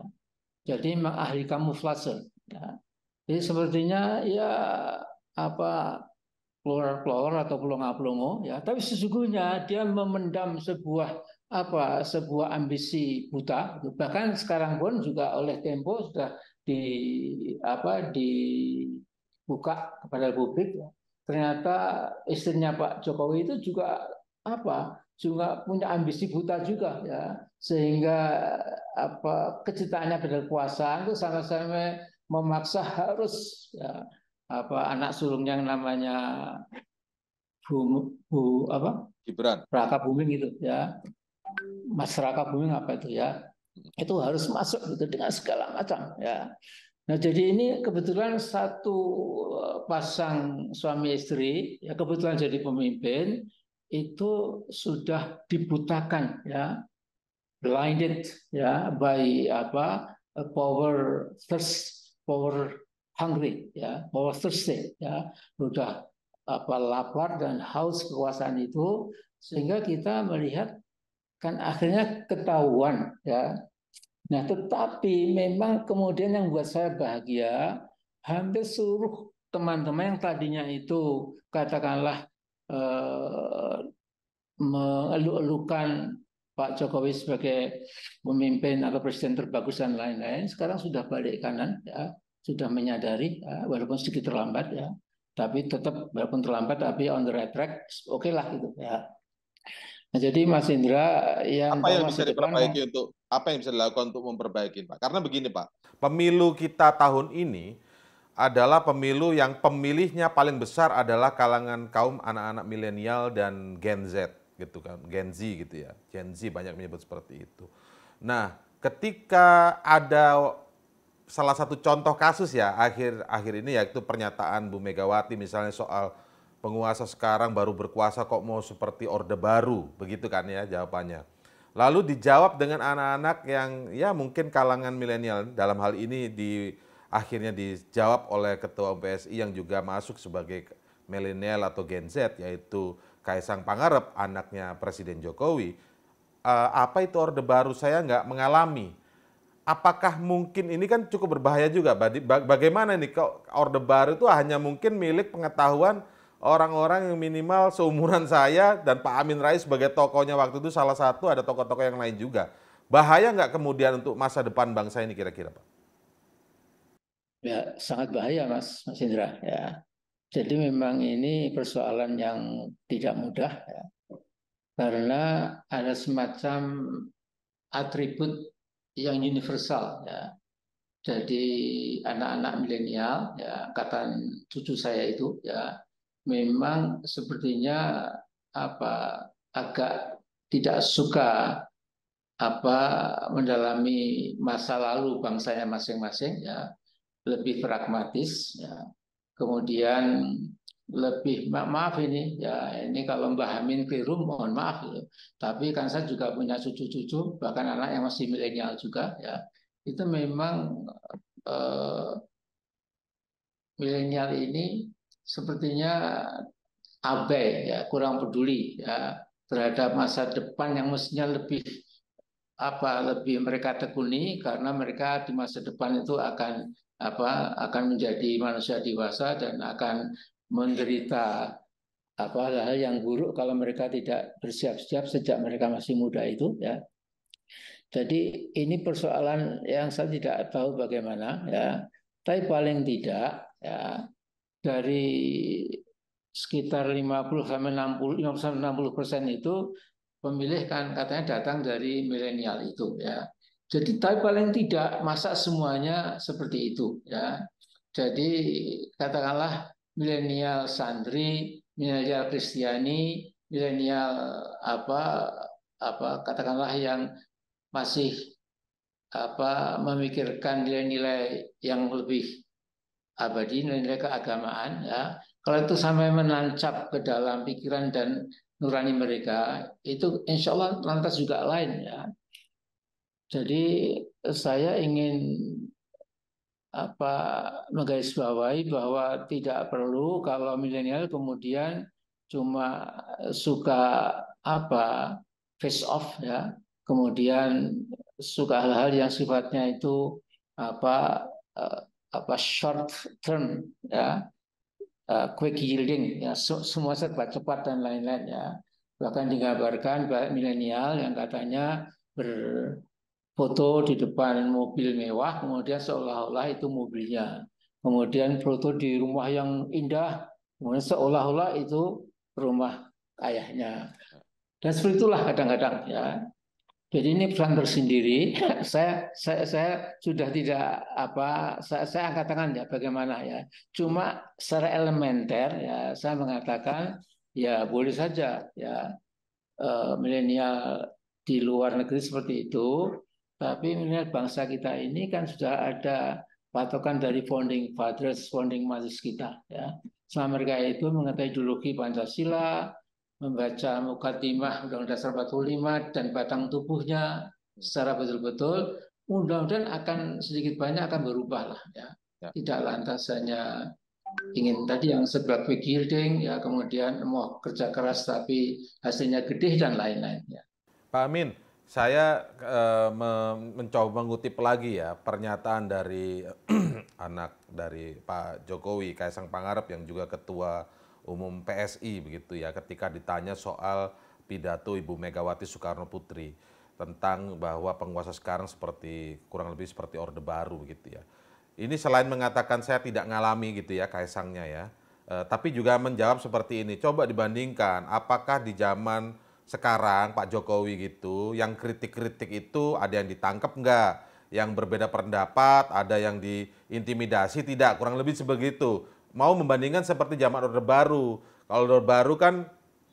Jadi ahli kamuflase. Ya. Jadi sepertinya ya apa pelor-pelor atau pelongo-pelongo ya, tapi sesungguhnya dia memendam sebuah apa sebuah ambisi buta, bahkan sekarang pun juga oleh Tempo sudah dibuka kepada publik ya. Ternyata istrinya Pak Jokowi itu juga apa juga punya ambisi buta juga ya, sehingga apa kecintaannya pada kekuasaan itu sama-sama memaksa harus ya, apa anak sulungnya yang namanya Bu Gibran Rakabuming itu ya, Mas Rakabuming apa itu ya, itu harus masuk gitu dengan segala macam ya. Nah, jadi ini kebetulan satu pasang suami istri ya, kebetulan jadi pemimpin itu sudah dibutakan ya, blinded ya by apa power thirst, power hungry ya, power thirsty ya, sudah apa lapar dan haus kekuasaan itu, sehingga kita melihat kan akhirnya ketahuan ya. Nah, tetapi memang kemudian yang buat saya bahagia, hampir seluruh teman-teman yang tadinya itu katakanlah mengeluh-elukan Pak Jokowi sebagai pemimpin atau presiden terbagus dan lain-lain, sekarang sudah balik kanan ya. Sudah menyadari ya, walaupun sedikit terlambat ya, tapi tetap walaupun terlambat tapi on the right track, oke lah gitu ya. Nah, jadi Mas Indra, yang apa yang bisa diperbaiki untuk apa yang bisa dilakukan untuk memperbaiki Pak? Karena begini Pak, pemilu kita tahun ini adalah pemilu yang pemilihnya paling besar adalah kalangan kaum anak-anak milenial dan Gen Z gitu kan, Gen Z gitu ya, Gen Z banyak menyebut seperti itu. Nah, ketika ada salah satu contoh kasus ya akhir-akhir ini yaitu pernyataan Bu Megawati misalnya soal penguasa sekarang baru berkuasa kok mau seperti Orde Baru, begitu kan ya jawabannya. Lalu dijawab dengan anak-anak yang ya mungkin kalangan milenial, dalam hal ini akhirnya dijawab oleh Ketua PSI yang juga masuk sebagai milenial atau Gen Z, yaitu Kaesang Pangarep, anaknya Presiden Jokowi. Apa itu Orde Baru? Saya nggak mengalami. Apakah mungkin ini kan cukup berbahaya juga? Bagaimana nih Orde Baru itu hanya mungkin milik pengetahuan orang-orang yang minimal seumuran saya, dan Pak Amien Rais sebagai tokohnya waktu itu salah satu, ada tokoh-tokoh yang lain juga. Bahaya nggak kemudian untuk masa depan bangsa ini kira-kira, Pak? Ya, sangat bahaya, Mas Indra. Ya. Jadi memang ini persoalan yang tidak mudah, ya. Karena ada semacam atribut yang universal, ya. Jadi anak-anak milenial, ya, angkatan cucu saya itu, ya, memang sepertinya agak tidak suka mendalami masa lalu bangsanya masing-masing, ya, lebih pragmatis, ya. Kemudian lebih maaf ini, ya, ini kalau Mbak Amin keliru mohon maaf, ya. Tapi kan saya juga punya cucu-cucu, bahkan anak yang masih milenial juga, ya, itu memang milenial ini sepertinya abai, ya, kurang peduli, ya, terhadap masa depan yang mestinya lebih mereka tekuni, karena mereka di masa depan itu akan menjadi manusia dewasa dan akan menderita hal-hal yang buruk kalau mereka tidak bersiap-siap sejak mereka masih muda itu, ya. Jadi ini persoalan yang saya tidak tahu bagaimana, ya, tapi paling tidak, ya, dari sekitar 50 sampai 60% itu pemilih kan katanya datang dari milenial itu, ya. Jadi tapi paling tidak masa semuanya seperti itu, ya. Jadi katakanlah milenial santri, milenial Kristiani, milenial katakanlah yang masih memikirkan nilai-nilai yang lebih abadi, nilai keagamaan, ya. Kalau itu sampai menancap ke dalam pikiran dan nurani mereka, itu insya Allah lantas juga lain, ya. Jadi saya ingin menggarisbawahi bahwa tidak perlu kalau milenial kemudian cuma suka face off, ya, kemudian suka hal-hal yang sifatnya itu short term, ya, quick yielding, ya, semua serba cepat dan lain-lain, ya. Bahkan digambarkan milenial yang katanya berfoto di depan mobil mewah, kemudian seolah-olah itu mobilnya, kemudian foto di rumah yang indah, kemudian seolah-olah itu rumah ayahnya, dan seperti itulah kadang-kadang, ya. Jadi ini pesan tersendiri. saya sudah tidak saya angkat tangan, ya, bagaimana, ya. Cuma secara elementer, ya, saya mengatakan ya boleh saja, ya, milenial di luar negeri seperti itu, tapi milenial bangsa kita ini kan sudah ada patokan dari founding fathers, founding mothers kita, ya. Selama mereka itu mengetahui ideologi Pancasila, membaca mukadimah Undang-Undang Dasar 45 dan batang tubuhnya secara betul-betul, mudah-mudahan akan sedikit banyak akan berubah lah, ya. Ya. Tidak lantas hanya ingin tadi yang sebelah quick yielding, ya, kemudian mau kerja keras tapi hasilnya gede dan lain-lain, ya. Pak Amin, saya mencoba mengutip lagi, ya, pernyataan dari anak dari Pak Jokowi, Kaesang Pangarep, yang juga ketua umum PSI begitu, ya, ketika ditanya soal pidato Ibu Megawati Soekarnoputri tentang bahwa penguasa sekarang kurang lebih seperti Orde Baru begitu, ya. Ini selain mengatakan saya tidak ngalami gitu, ya, Kaesangnya, ya, tapi juga menjawab seperti ini. Coba dibandingkan, apakah di zaman sekarang Pak Jokowi gitu, yang kritik-kritik itu ada yang ditangkap nggak? Yang berbeda pendapat, ada yang diintimidasi tidak? Kurang lebih sebegitu. Mau membandingkan seperti zaman Orde Baru. Kalau Orde Baru kan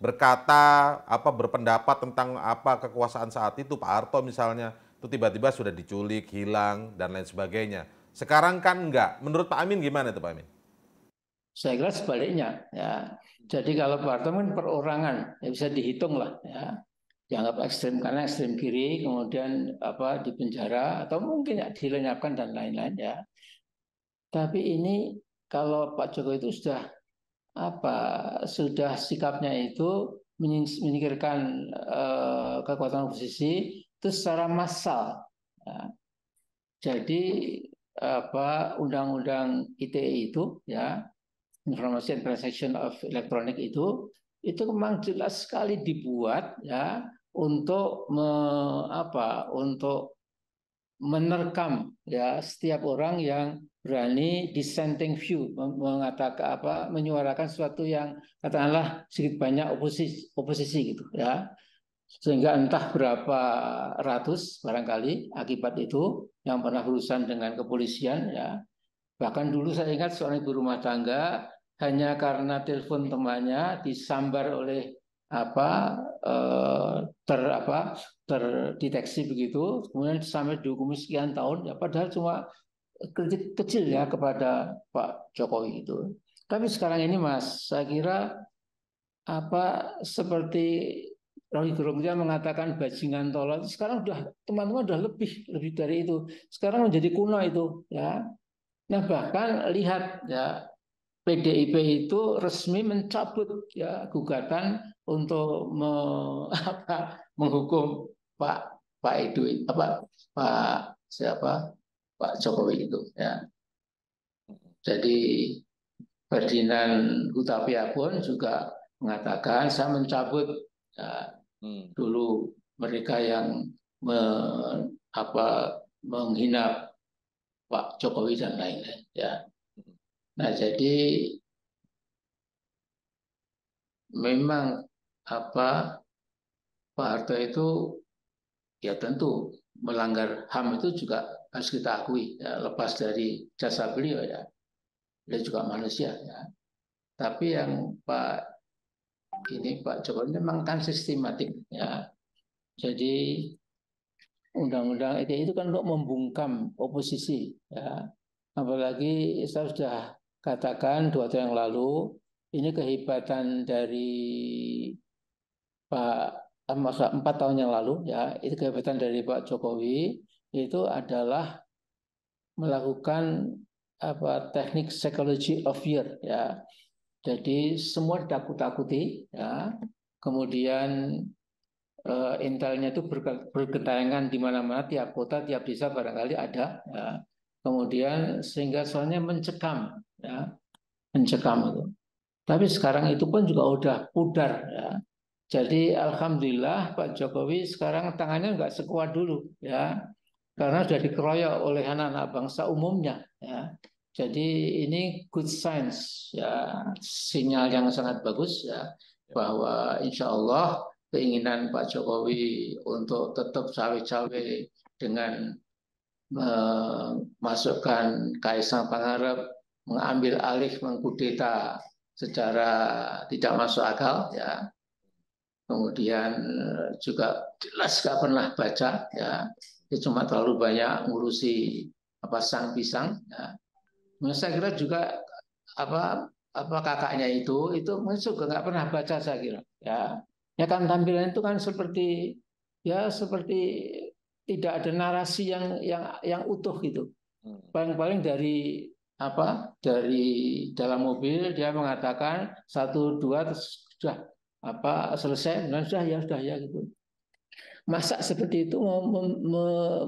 berkata, berpendapat tentang kekuasaan saat itu, Pak Harto misalnya, itu tiba-tiba sudah diculik, hilang, dan lain sebagainya. Sekarang kan enggak. Menurut Pak Amin gimana itu, Pak Amin? Saya kira sebaliknya, ya. Jadi kalau Pak Harto kan perorangan, ya, bisa dihitung lah, ya. dianggap ekstrem karena ekstrem kiri, kemudian apa dipenjara atau mungkin ya, dilenyapkan dan lain-lain ya. Tapi ini kalau Pak Jokowi itu sudah apa, sudah sikapnya itu menyingkirkan kekuatan oposisi itu secara massal. Ya. Jadi apa undang-undang ITE itu ya, Information Transaction of Electronic itu memang jelas sekali dibuat ya untuk untuk menerkam ya setiap orang yang berani dissenting view, mengatakan menyuarakan sesuatu yang katakanlah sedikit banyak oposisi gitu ya, sehingga entah berapa ratus barangkali akibat itu yang pernah berurusan dengan kepolisian ya. Bahkan dulu saya ingat seorang ibu rumah tangga hanya karena telepon temannya disambar oleh terdeteksi begitu, kemudian sampai dihukumi sekian tahun ya, padahal cuma kritik kecil ya kepada Pak Jokowi itu. Tapi sekarang ini Mas, saya kira seperti Romahurmuziy mengatakan bajingan tolol, sekarang sudah teman-teman sudah lebih dari itu. Sekarang menjadi kuno itu ya. Nah, bahkan lihat ya, PDIP itu resmi mencabut ya gugatan untuk menghukum Pak Jokowi itu ya. Jadi Ferdinand Hutapea pun juga mengatakan saya mencabut ya, dulu mereka yang menghina Pak Jokowi dan lain-lain ya. Nah, jadi memang Pak Harto itu ya tentu melanggar HAM, itu juga harus kita akui ya, lepas dari jasa beliau ya, beliau juga manusia ya. Tapi yang Pak Jokowi memang kan sistematik ya. Jadi undang-undang ITE itu kan untuk membungkam oposisi ya. Apalagi saya sudah katakan 2 tahun yang lalu, ini kehebatan dari 4 tahun yang lalu ya, itu kehebatan dari Pak Jokowi itu adalah melakukan teknik psychology of fear ya. Jadi semua ditakut-takuti ya. Kemudian intelnya itu bergentayangan di mana-mana, tiap kota, tiap desa barangkali ada. Ya. Kemudian sehingga soalnya mencekam, ya. Mencekam itu. Tapi sekarang itu pun juga udah pudar. Ya. Jadi alhamdulillah Pak Jokowi sekarang tangannya nggak sekuat dulu, ya, karena sudah dikeroyok oleh anak-anak bangsa umumnya. Ya. Jadi ini good signs, ya, sinyal yang sangat bagus, ya, bahwa insya Allah keinginan Pak Jokowi untuk tetap cawe-cawe dengan memasukkan Kaesang Pangarep, mengambil alih, mengkudeta secara tidak masuk akal ya. Kemudian juga jelas nggak pernah baca ya. Dia cuma terlalu banyak ngurusi sang pisang ya. Saya kira juga kakaknya itu juga nggak pernah baca saya kira ya. Ya kan tampilan itu kan seperti tidak ada narasi yang utuh gitu. Paling-paling dari dari dalam mobil dia mengatakan 1 2 terus sudah selesai, dan sudah ya gitu. Masa seperti itu mau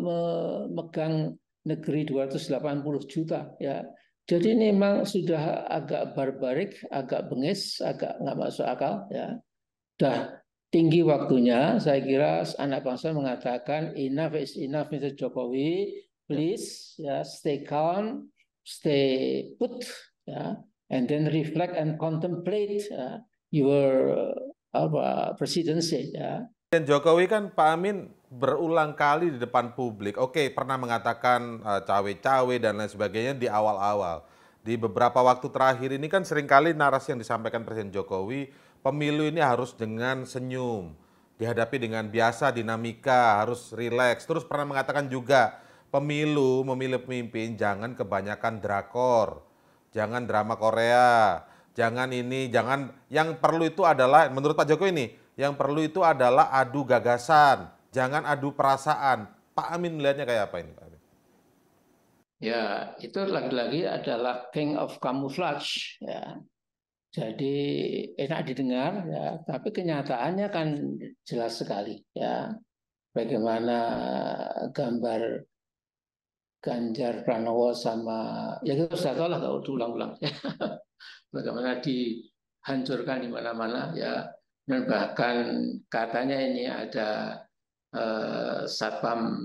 memegang negeri 280 juta ya. Jadi ini memang sudah agak barbarik, agak bengis, agak nggak masuk akal ya. Dah tinggi waktunya, saya kira anak bangsa mengatakan enough is enough Mr. Jokowi, please ya, stay calm, stay put ya, and then reflect and contemplate your presidency ya. Dan Jokowi kan Pak Amin berulang kali di depan publik, oke, pernah mengatakan cawe-cawe dan lain sebagainya di awal-awal. Di beberapa waktu terakhir ini kan seringkali narasi yang disampaikan Presiden Jokowi, pemilu ini harus dengan senyum, dihadapi dengan biasa, dinamika, harus rileks. Terus pernah mengatakan juga, pemilu, memilih pemimpin, jangan kebanyakan drakor, jangan drama Korea, jangan ini, jangan, yang perlu itu adalah, menurut Pak Jokowi ini, yang perlu itu adalah adu gagasan, jangan adu perasaan. Pak Amien melihatnya kayak apa ini, Pak Amien? Ya, itu lagi-lagi adalah king of camouflage. Ya. Jadi enak didengar, ya, tapi kenyataannya kan jelas sekali. Ya, bagaimana gambar Ganjar Pranowo sama, ya kita sudah tahu lah, nggak usah ulang-ulang. Bagaimana dihancurkan di mana-mana, ya, dan bahkan katanya ini ada satpam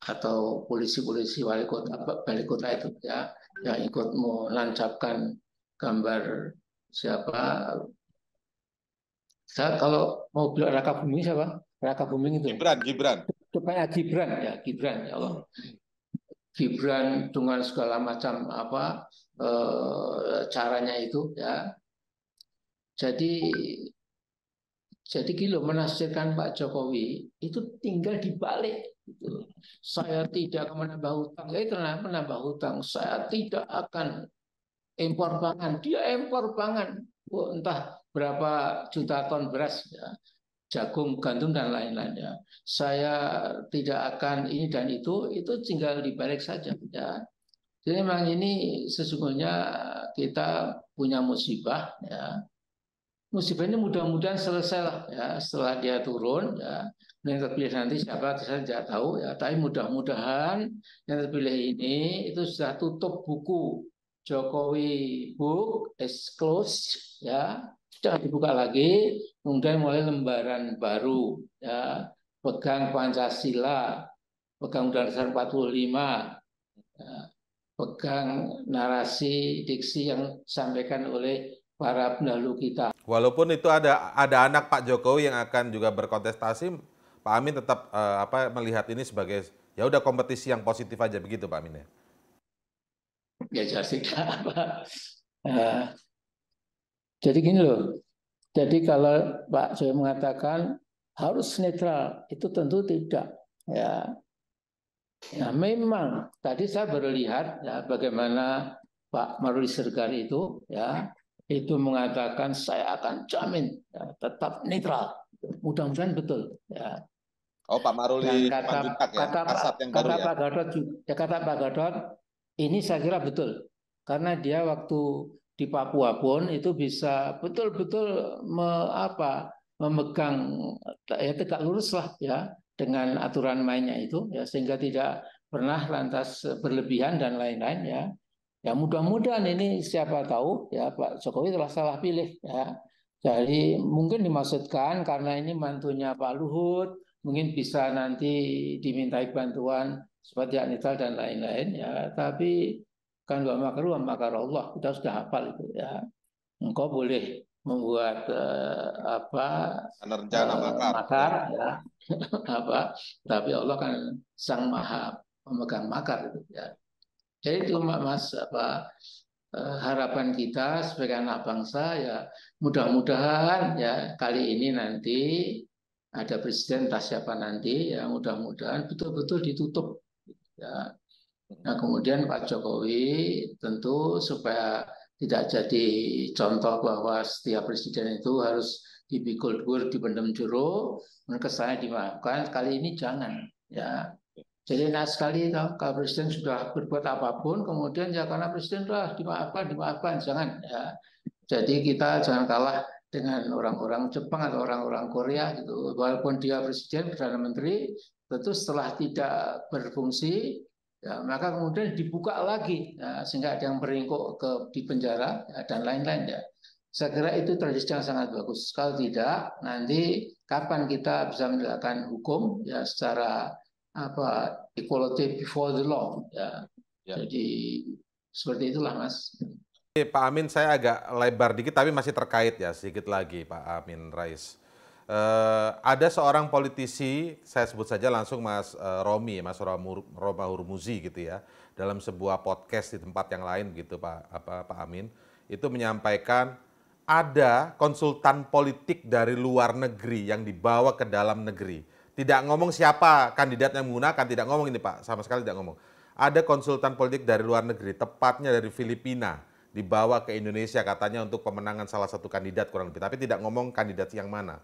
atau polisi-polisi wali kota itu ya yang ikut menancapkan gambar siapa? Saya kalau mau bilang Rakabuming siapa? Rakabuming itu. Gibran. Depannya Gibran ya Allah. Gibran dengan segala macam apa caranya itu ya. Jadi kilo menafsirkan Pak Jokowi itu tinggal dibalik. Saya tidak akan menambah hutang. Itu menambah hutang. Saya tidak akan impor pangan. Dia impor pangan. Oh, entah berapa juta ton beras, ya. Jagung, gandum dan lain-lainnya. Saya tidak akan ini dan itu tinggal dibalik saja. Ya. Jadi memang ini sesungguhnya kita punya musibah. Ya. Musibah ini mudah-mudahan selesailah ya setelah dia turun ya, yang terpilih nanti siapa saya tidak tahu ya, tapi mudah-mudahan yang terpilih ini itu sudah tutup buku Jokowi Book is closed ya, sudah dibuka lagi, kemudian mulai lembaran baru ya, pegang Pancasila, pegang Undang Dasar 45 ya, pegang narasi diksi yang disampaikan oleh para pendahulu kita. Walaupun itu ada anak Pak Jokowi yang akan juga berkontestasi, Pak Amien tetap melihat ini sebagai ya udah kompetisi yang positif aja begitu Pak Amien ya. Ya jelas tidak apa. Jadi gini loh. Jadi kalau Pak Jokowi mengatakan harus netral, itu tentu tidak. Ya. Nah, memang tadi saya baru lihat ya, bagaimana Pak Maruli Sergari itu ya. Itu mengatakan saya akan jamin ya, tetap netral. Mudah-mudahan betul. Ya. Oh Pak Maruli Panjuntak ya, kasat yang baru ya. Pak Gatot, ya kata Pak Gatot, ini saya kira betul. Karena dia waktu di Papua pun itu bisa betul-betul memegang ya, tegak lurus lah ya dengan aturan mainnya itu ya, sehingga tidak pernah lantas berlebihan dan lain-lain ya. Ya mudah-mudahan ini siapa tahu ya Pak Jokowi telah salah pilih ya. Jadi mungkin dimaksudkan karena ini mantunya Pak Luhut, mungkin bisa nanti dimintai bantuan seperti netral dan lain-lain ya. Tapi kan wa makaru wa makarallah, kita sudah hafal itu ya. Engkau boleh membuat makar ya. Tapi Allah kan Sang Maha Pemegang Makar itu ya. Jadi itu Mas harapan kita sebagai anak bangsa ya mudah-mudahan ya kali ini nanti ada presiden entah siapa nanti ya mudah-mudahan betul-betul ditutup ya. Nah kemudian Pak Jokowi tentu supaya tidak jadi contoh bahwa setiap presiden itu harus dipikul-pikul dipendam jero kesannya dimaafkan, kali ini jangan ya. Jadi enak sekali kalau presiden sudah berbuat apapun, kemudian ya karena presiden sudah dimaafkan, jangan. Ya. Jadi kita jangan kalah dengan orang-orang Jepang atau orang-orang Korea gitu. Walaupun dia presiden, perdana menteri, tentu setelah tidak berfungsi, ya, maka kemudian dibuka lagi, ya, sehingga ada yang meringkuk di penjara ya, dan lain-lain. Ya. Saya kira itu tradisi yang sangat bagus. Kalau tidak, nanti kapan kita bisa menegakkan hukum ya secara equality before the law ya. Jadi seperti itulah Mas. Pak Amien saya agak lebar dikit tapi masih terkait ya sedikit lagi Pak Amien Rais. Ada seorang politisi saya sebut saja langsung Mas Romahurmuziy gitu ya dalam sebuah podcast di tempat yang lain gitu Pak Amien itu menyampaikan ada konsultan politik dari luar negeri yang dibawa ke dalam negeri. Tidak ngomong siapa kandidat yang menggunakan, tidak ngomong ini Pak, sama sekali tidak ngomong. Ada konsultan politik dari luar negeri, tepatnya dari Filipina, dibawa ke Indonesia katanya untuk pemenangan salah satu kandidat kurang lebih, tapi tidak ngomong kandidat yang mana.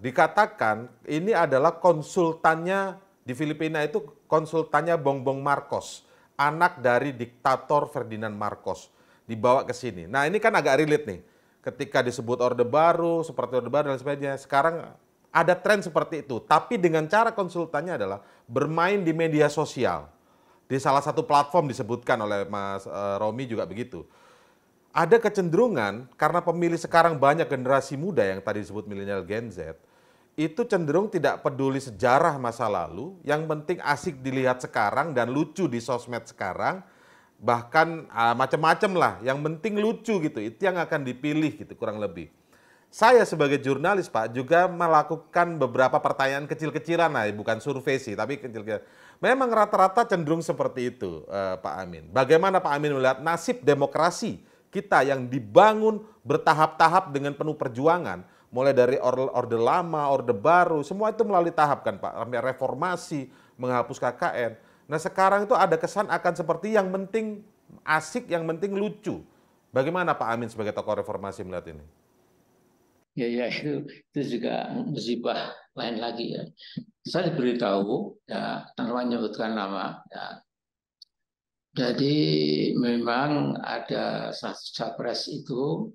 dikatakan ini adalah konsultannya di Filipina, itu konsultannya Bongbong Marcos, anak dari diktator Ferdinand Marcos, dibawa ke sini. Nah ini kan agak relate nih, ketika disebut Orde Baru, seperti Orde Baru dan sebagainya. Sekarang ada tren seperti itu, tapi dengan cara konsultannya adalah bermain di media sosial. Di salah satu platform disebutkan oleh Mas Romi juga begitu. Ada kecenderungan, karena pemilih sekarang banyak generasi muda yang tadi disebut milenial Gen Z, itu cenderung tidak peduli sejarah masa lalu, yang penting asik dilihat sekarang dan lucu di sosmed sekarang, bahkan macam-macam lah, yang penting lucu gitu, itu yang akan dipilih gitu kurang lebih. Saya sebagai jurnalis Pak juga melakukan beberapa pertanyaan kecil-kecilan, nah, bukan survei sih, tapi kecil-kecilan. Memang rata-rata cenderung seperti itu Pak Amin. Bagaimana Pak Amin melihat nasib demokrasi kita yang dibangun bertahap-tahap dengan penuh perjuangan, mulai dari Orde Lama, Orde Baru, semua itu melalui tahap kan Pak, sampai reformasi, menghapus KKN. Nah sekarang itu ada kesan akan seperti yang penting asik, yang penting lucu. Bagaimana Pak Amin sebagai tokoh reformasi melihat ini? Ya itu juga musibah lain lagi ya. Saya diberitahu, ya, tanpa menyebutkan nama, ya. Jadi memang ada satu capres itu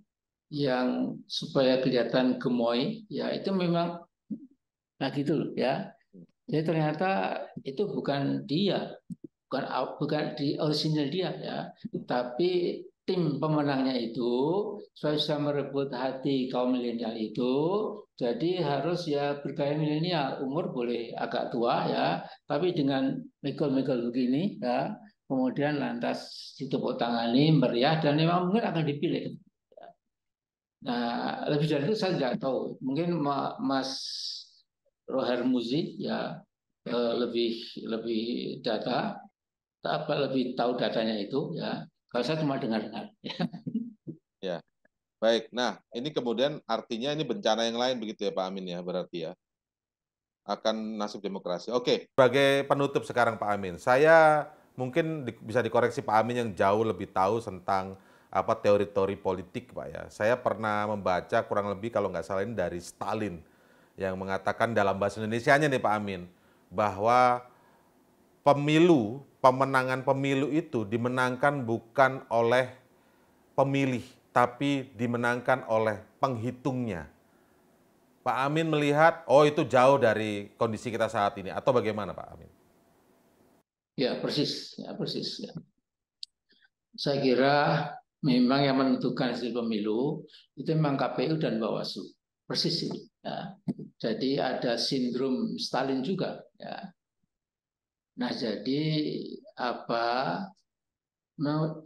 yang supaya kelihatan gemoy, ya itu memang lagi itu ya. Jadi ternyata itu bukan dia, bukan di original dia ya, tapi tim pemenangnya itu supaya bisa merebut hati kaum milenial itu, jadi harus ya bergaya milenial, umur boleh agak tua ya, tapi dengan mikul-mikul begini ya. Kemudian lantas ditepuk tangani, meriah, dan memang mungkin akan dipilih. Nah, lebih dari itu saya tidak tahu. Mungkin Mas Romahurmuziy ya lebih data, lebih tahu datanya itu ya. Kalau saya cuma dengar-dengar. Ya, baik. Nah, ini kemudian artinya ini bencana yang lain begitu ya Pak Amin ya, berarti ya. Akan nasib demokrasi. Oke. Sebagai penutup sekarang Pak Amin, saya mungkin bisa dikoreksi Pak Amin yang jauh lebih tahu tentang apa teori-teori politik Pak ya. Saya pernah membaca kurang lebih kalau nggak salah ini dari Stalin yang mengatakan dalam bahasa Indonesianya nih Pak Amin, bahwa pemilu, pemenangan pemilu itu dimenangkan bukan oleh pemilih, tapi dimenangkan oleh penghitungnya. Pak Amin melihat, oh itu jauh dari kondisi kita saat ini, atau bagaimana Pak Amin? Ya persis, ya. Saya kira memang yang menentukan hasil pemilu itu memang KPU dan Bawaslu, persis itu. Ya. Jadi ada sindrom Stalin juga. Ya. Nah jadi apa?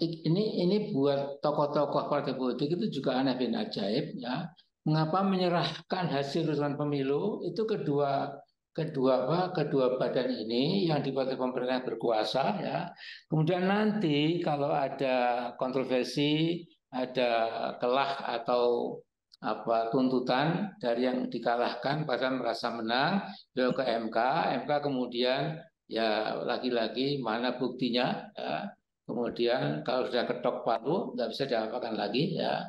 Ini buat tokoh-tokoh partai politik itu juga aneh bin ajaib. Ya. Mengapa menyerahkan hasil urusan pemilu itu kedua badan ini yang di partai pemerintah berkuasa ya. Kemudian nanti kalau ada kontroversi, ada kelah atau apa tuntutan dari yang dikalahkan padahal merasa menang, beliau ke MK, MK kemudian ya lagi-lagi mana buktinya ya. Kemudian kalau sudah ketok palu nggak bisa diapakan lagi ya.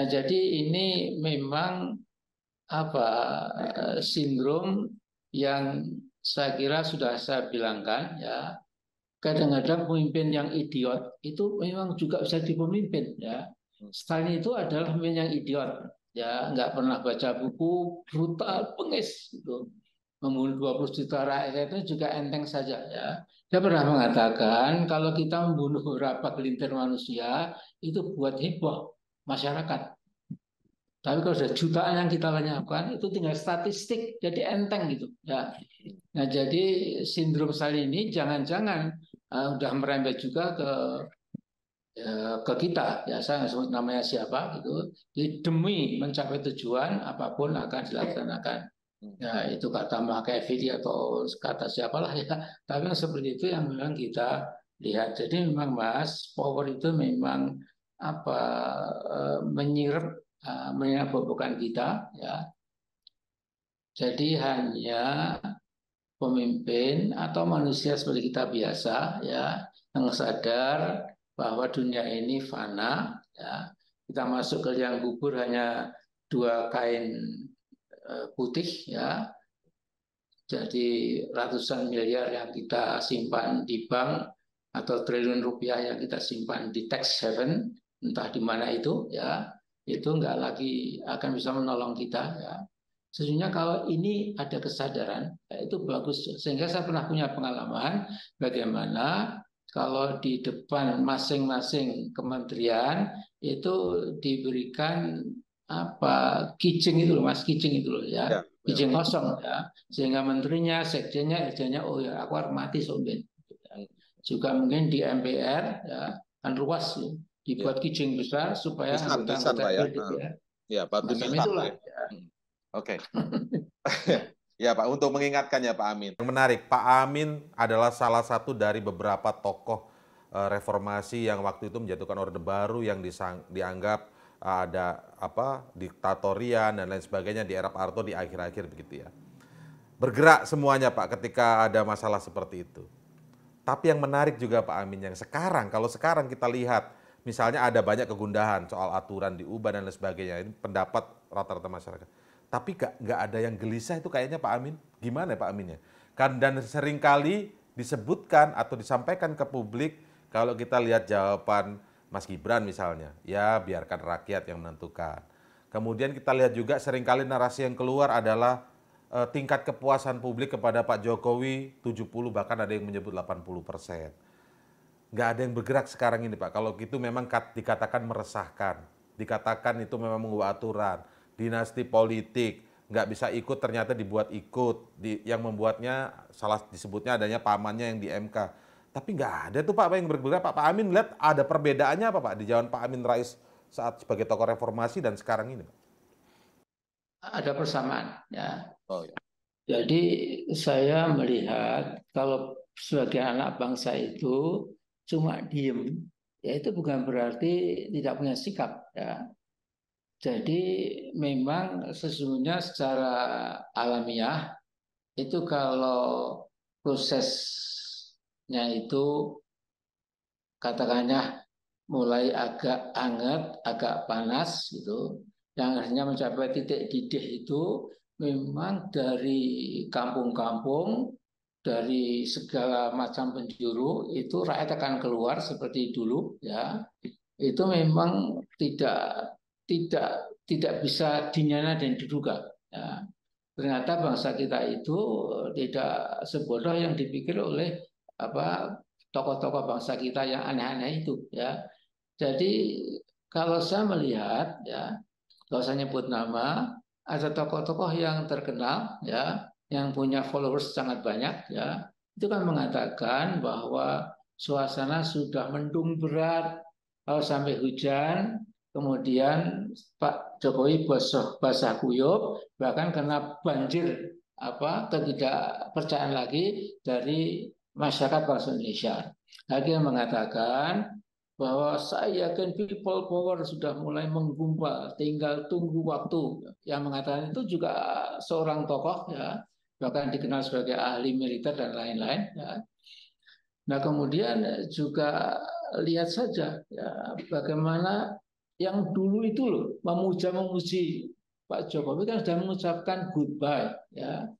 Nah jadi ini memang apa sindrom yang saya kira sudah saya bilangkan ya, kadang-kadang pemimpin yang idiot itu memang juga bisa dipemimpin ya. Stalin itu adalah pemimpin yang idiot ya, nggak pernah baca buku, brutal, bengis gitu. Membunuh 20 juta rakyat itu juga enteng saja ya. Dia pernah mengatakan kalau kita membunuh beberapa gelintir manusia itu buat heboh masyarakat. Tapi kalau sudah jutaan yang kita lenyapkan itu tinggal statistik, jadi enteng gitu ya. Nah jadi sindrom Stalin ini jangan-jangan udah merembet juga ke kita ya, saya nggak sebut namanya siapa gitu. Jadi demi mencapai tujuan apapun akan dilaksanakan ya, itu kata Machiavelli atau kata siapalah ya, tapi yang seperti itu yang memang kita lihat. Jadi memang Mas, power itu memang apa menyirap bobokan kita ya. Jadi hanya pemimpin atau manusia seperti kita biasa ya yang sadar bahwa dunia ini fana ya. Kita masuk ke liang kubur hanya dua kain putih ya. Jadi ratusan miliar yang kita simpan di bank atau triliun rupiah yang kita simpan di tax haven entah di mana itu ya, itu nggak lagi akan bisa menolong kita ya. Sesungguhnya kalau ini ada kesadaran itu bagus, sehingga saya pernah punya pengalaman bagaimana kalau di depan masing-masing kementerian itu diberikan apa kijing itu loh, mas, kijing itu loh ya, kijing kosong ya, sehingga menterinya, sekjennya, irjennya, oh ya aku hormati Soben. Juga mungkin di MPR ya, kan luas ya, dibuat kijing besar supaya anggota-anggota DPR ya batu nisan. Oke. Ya Pak, untuk mengingatkannya Pak Amien. Yang menarik, Pak Amien adalah salah satu dari beberapa tokoh reformasi yang waktu itu menjatuhkan Orde Baru yang dianggap ada apa diktatorian dan lain sebagainya di era Pak Harto di akhir-akhir begitu ya. Bergerak semuanya Pak ketika ada masalah seperti itu. Tapi yang menarik juga Pak Amien yang sekarang, kalau sekarang kita lihat misalnya ada banyak kegundahan soal aturan diubah dan lain sebagainya, ini pendapat rata-rata masyarakat. Tapi nggak ada yang gelisah itu kayaknya Pak Amien. Gimana Pak Amien ya? Dan seringkali disebutkan atau disampaikan ke publik kalau kita lihat jawaban Mas Gibran misalnya. Ya biarkan rakyat yang menentukan. Kemudian kita lihat juga seringkali narasi yang keluar adalah tingkat kepuasan publik kepada Pak Jokowi 70 bahkan ada yang menyebut 80%. Nggak ada yang bergerak sekarang ini Pak. Kalau gitu memang dikatakan meresahkan. Dikatakan itu memang mengubah aturan. Dinasti politik nggak bisa ikut ternyata dibuat ikut yang membuatnya salah disebutnya adanya pamannya yang di MK, tapi nggak ada tuh Pak yang bergerak. Pak Amien lihat ada perbedaannya apa Pak di zaman Pak Amien Rais saat sebagai tokoh reformasi dan sekarang ini Pak? Ada persamaan ya. Oh, ya. Jadi saya melihat kalau sebagai anak bangsa itu cuma diem ya itu bukan berarti tidak punya sikap ya. Jadi memang sesungguhnya secara alamiah itu kalau prosesnya itu katakannya mulai agak anget, agak panas gitu, yang akhirnya mencapai titik didih itu memang dari kampung-kampung, dari segala macam penjuru itu rakyat akan keluar seperti dulu ya, itu memang tidak bisa dinyana dan diduga. Ya. Ternyata bangsa kita itu tidak sebodoh yang dipikir oleh apa tokoh-tokoh bangsa kita yang aneh-aneh itu. Ya. Jadi kalau saya melihat, ya, kalau saya nyebut nama, ada tokoh-tokoh yang terkenal, ya, yang punya followers sangat banyak, ya, itu kan mengatakan bahwa suasana sudah mendung berat, kalau sampai hujan. Kemudian Pak Jokowi basah kuyup, bahkan kena banjir apa ketidakpercayaan lagi dari masyarakat bangsa Indonesia. Lagi yang mengatakan bahwa saya yakin people power sudah mulai menggumpal, tinggal tunggu waktu. Yang mengatakan itu juga seorang tokoh ya, bahkan dikenal sebagai ahli militer dan lain-lain. Ya. Nah kemudian juga lihat saja ya, bagaimana yang dulu itu loh memuji Pak Jokowi kan sudah mengucapkan goodbye ya.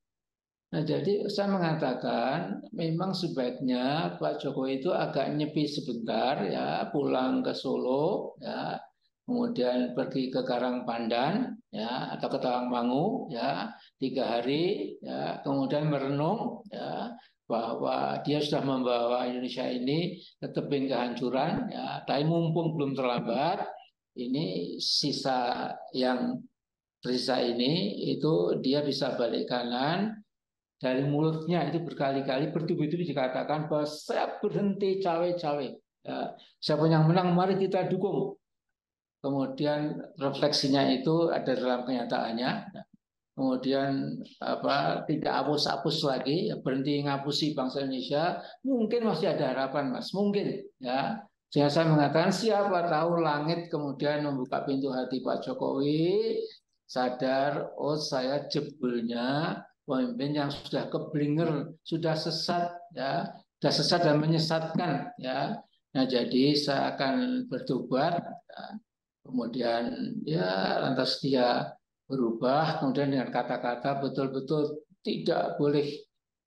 Nah jadi saya mengatakan memang sebaiknya Pak Jokowi itu agak nyepi sebentar ya, pulang ke Solo ya, kemudian pergi ke Karangpandan ya atau ke Tawangmangu ya 3 hari ya, kemudian merenung ya bahwa dia sudah membawa Indonesia ini ke tebing kehancuran ya, tapi mumpung belum terlambat. Ini sisa yang tersisa ini itu dia bisa balik kanan dari mulutnya itu berkali-kali bertubi-tubi dikatakan bahwa saya berhenti cawe-cawe. Siapa yang menang mari kita dukung. Kemudian refleksinya itu ada dalam kenyataannya. Kemudian apa tidak hapus-hapus lagi, berhenti ngapusi bangsa Indonesia. Mungkin masih ada harapan, Mas. Mungkin ya. Sehingga saya mengatakan siapa tahu langit kemudian membuka pintu hati Pak Jokowi, sadar, oh saya jebulnya pemimpin yang sudah keblinger, sudah sesat, ya, sudah sesat dan menyesatkan, ya. Nah jadi saya akan bertobat, ya. Kemudian ya lantas dia berubah, kemudian dengan kata-kata betul-betul tidak boleh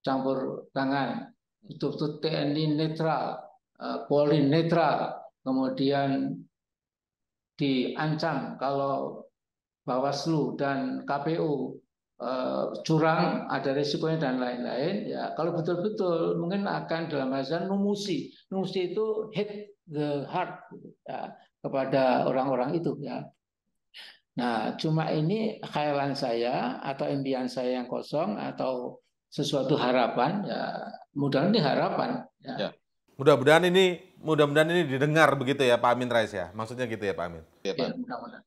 campur tangan, betul-betul TNI netral, Polri netral, kemudian diancam kalau Bawaslu dan KPU curang, ada risikonya dan lain-lain. Ya, kalau betul-betul mungkin akan dalam bahasa numusi. Numusi itu hit the heart ya, kepada orang-orang itu ya. Nah, cuma ini khayalan saya atau impian saya yang kosong atau sesuatu harapan ya, mudah-mudahan ini harapan ya. Ya. Mudah-mudahan ini didengar begitu ya Pak Amien Rais ya. Maksudnya gitu ya Pak Amien. Ya, Pak. Ya, mudah-mudahan.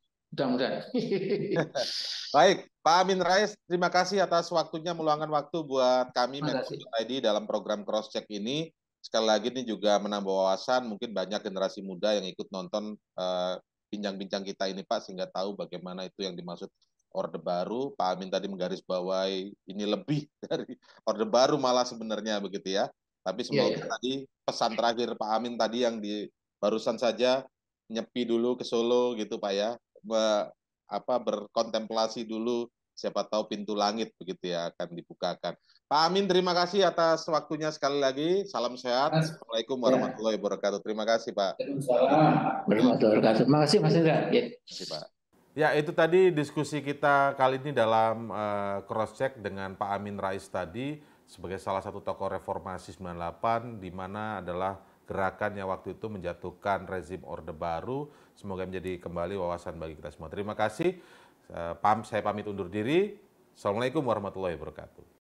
Baik, Pak Amien Rais, terima kasih atas waktunya, meluangkan waktu buat kami Medcom.id dalam program Crosscheck ini. Sekali lagi ini juga menambah wawasan, mungkin banyak generasi muda yang ikut nonton bincang-bincang kita ini Pak, sehingga tahu bagaimana itu yang dimaksud Orde Baru. Pak Amien tadi menggarisbawahi ini lebih dari Orde Baru malah sebenarnya begitu ya. Tapi semoga tadi pesan terakhir Pak Amien tadi yang barusan saja nyepi dulu ke Solo gitu Pak ya. Berkontemplasi dulu, siapa tahu pintu langit begitu ya akan dibukakan. Pak Amien, terima kasih atas waktunya sekali lagi. Salam sehat. Assalamualaikum warahmatullahi wabarakatuh. Terima kasih Pak. Terima kasih Mas Indra. Terima kasih Pak. Ya, itu tadi diskusi kita kali ini dalam Crosscheck dengan Pak Amien Rais tadi sebagai salah satu tokoh reformasi 98, di mana adalah gerakan yang waktu itu menjatuhkan rezim Orde Baru. Semoga menjadi kembali wawasan bagi kita semua. Terima kasih. Saya pamit undur diri. Assalamualaikum warahmatullahi wabarakatuh.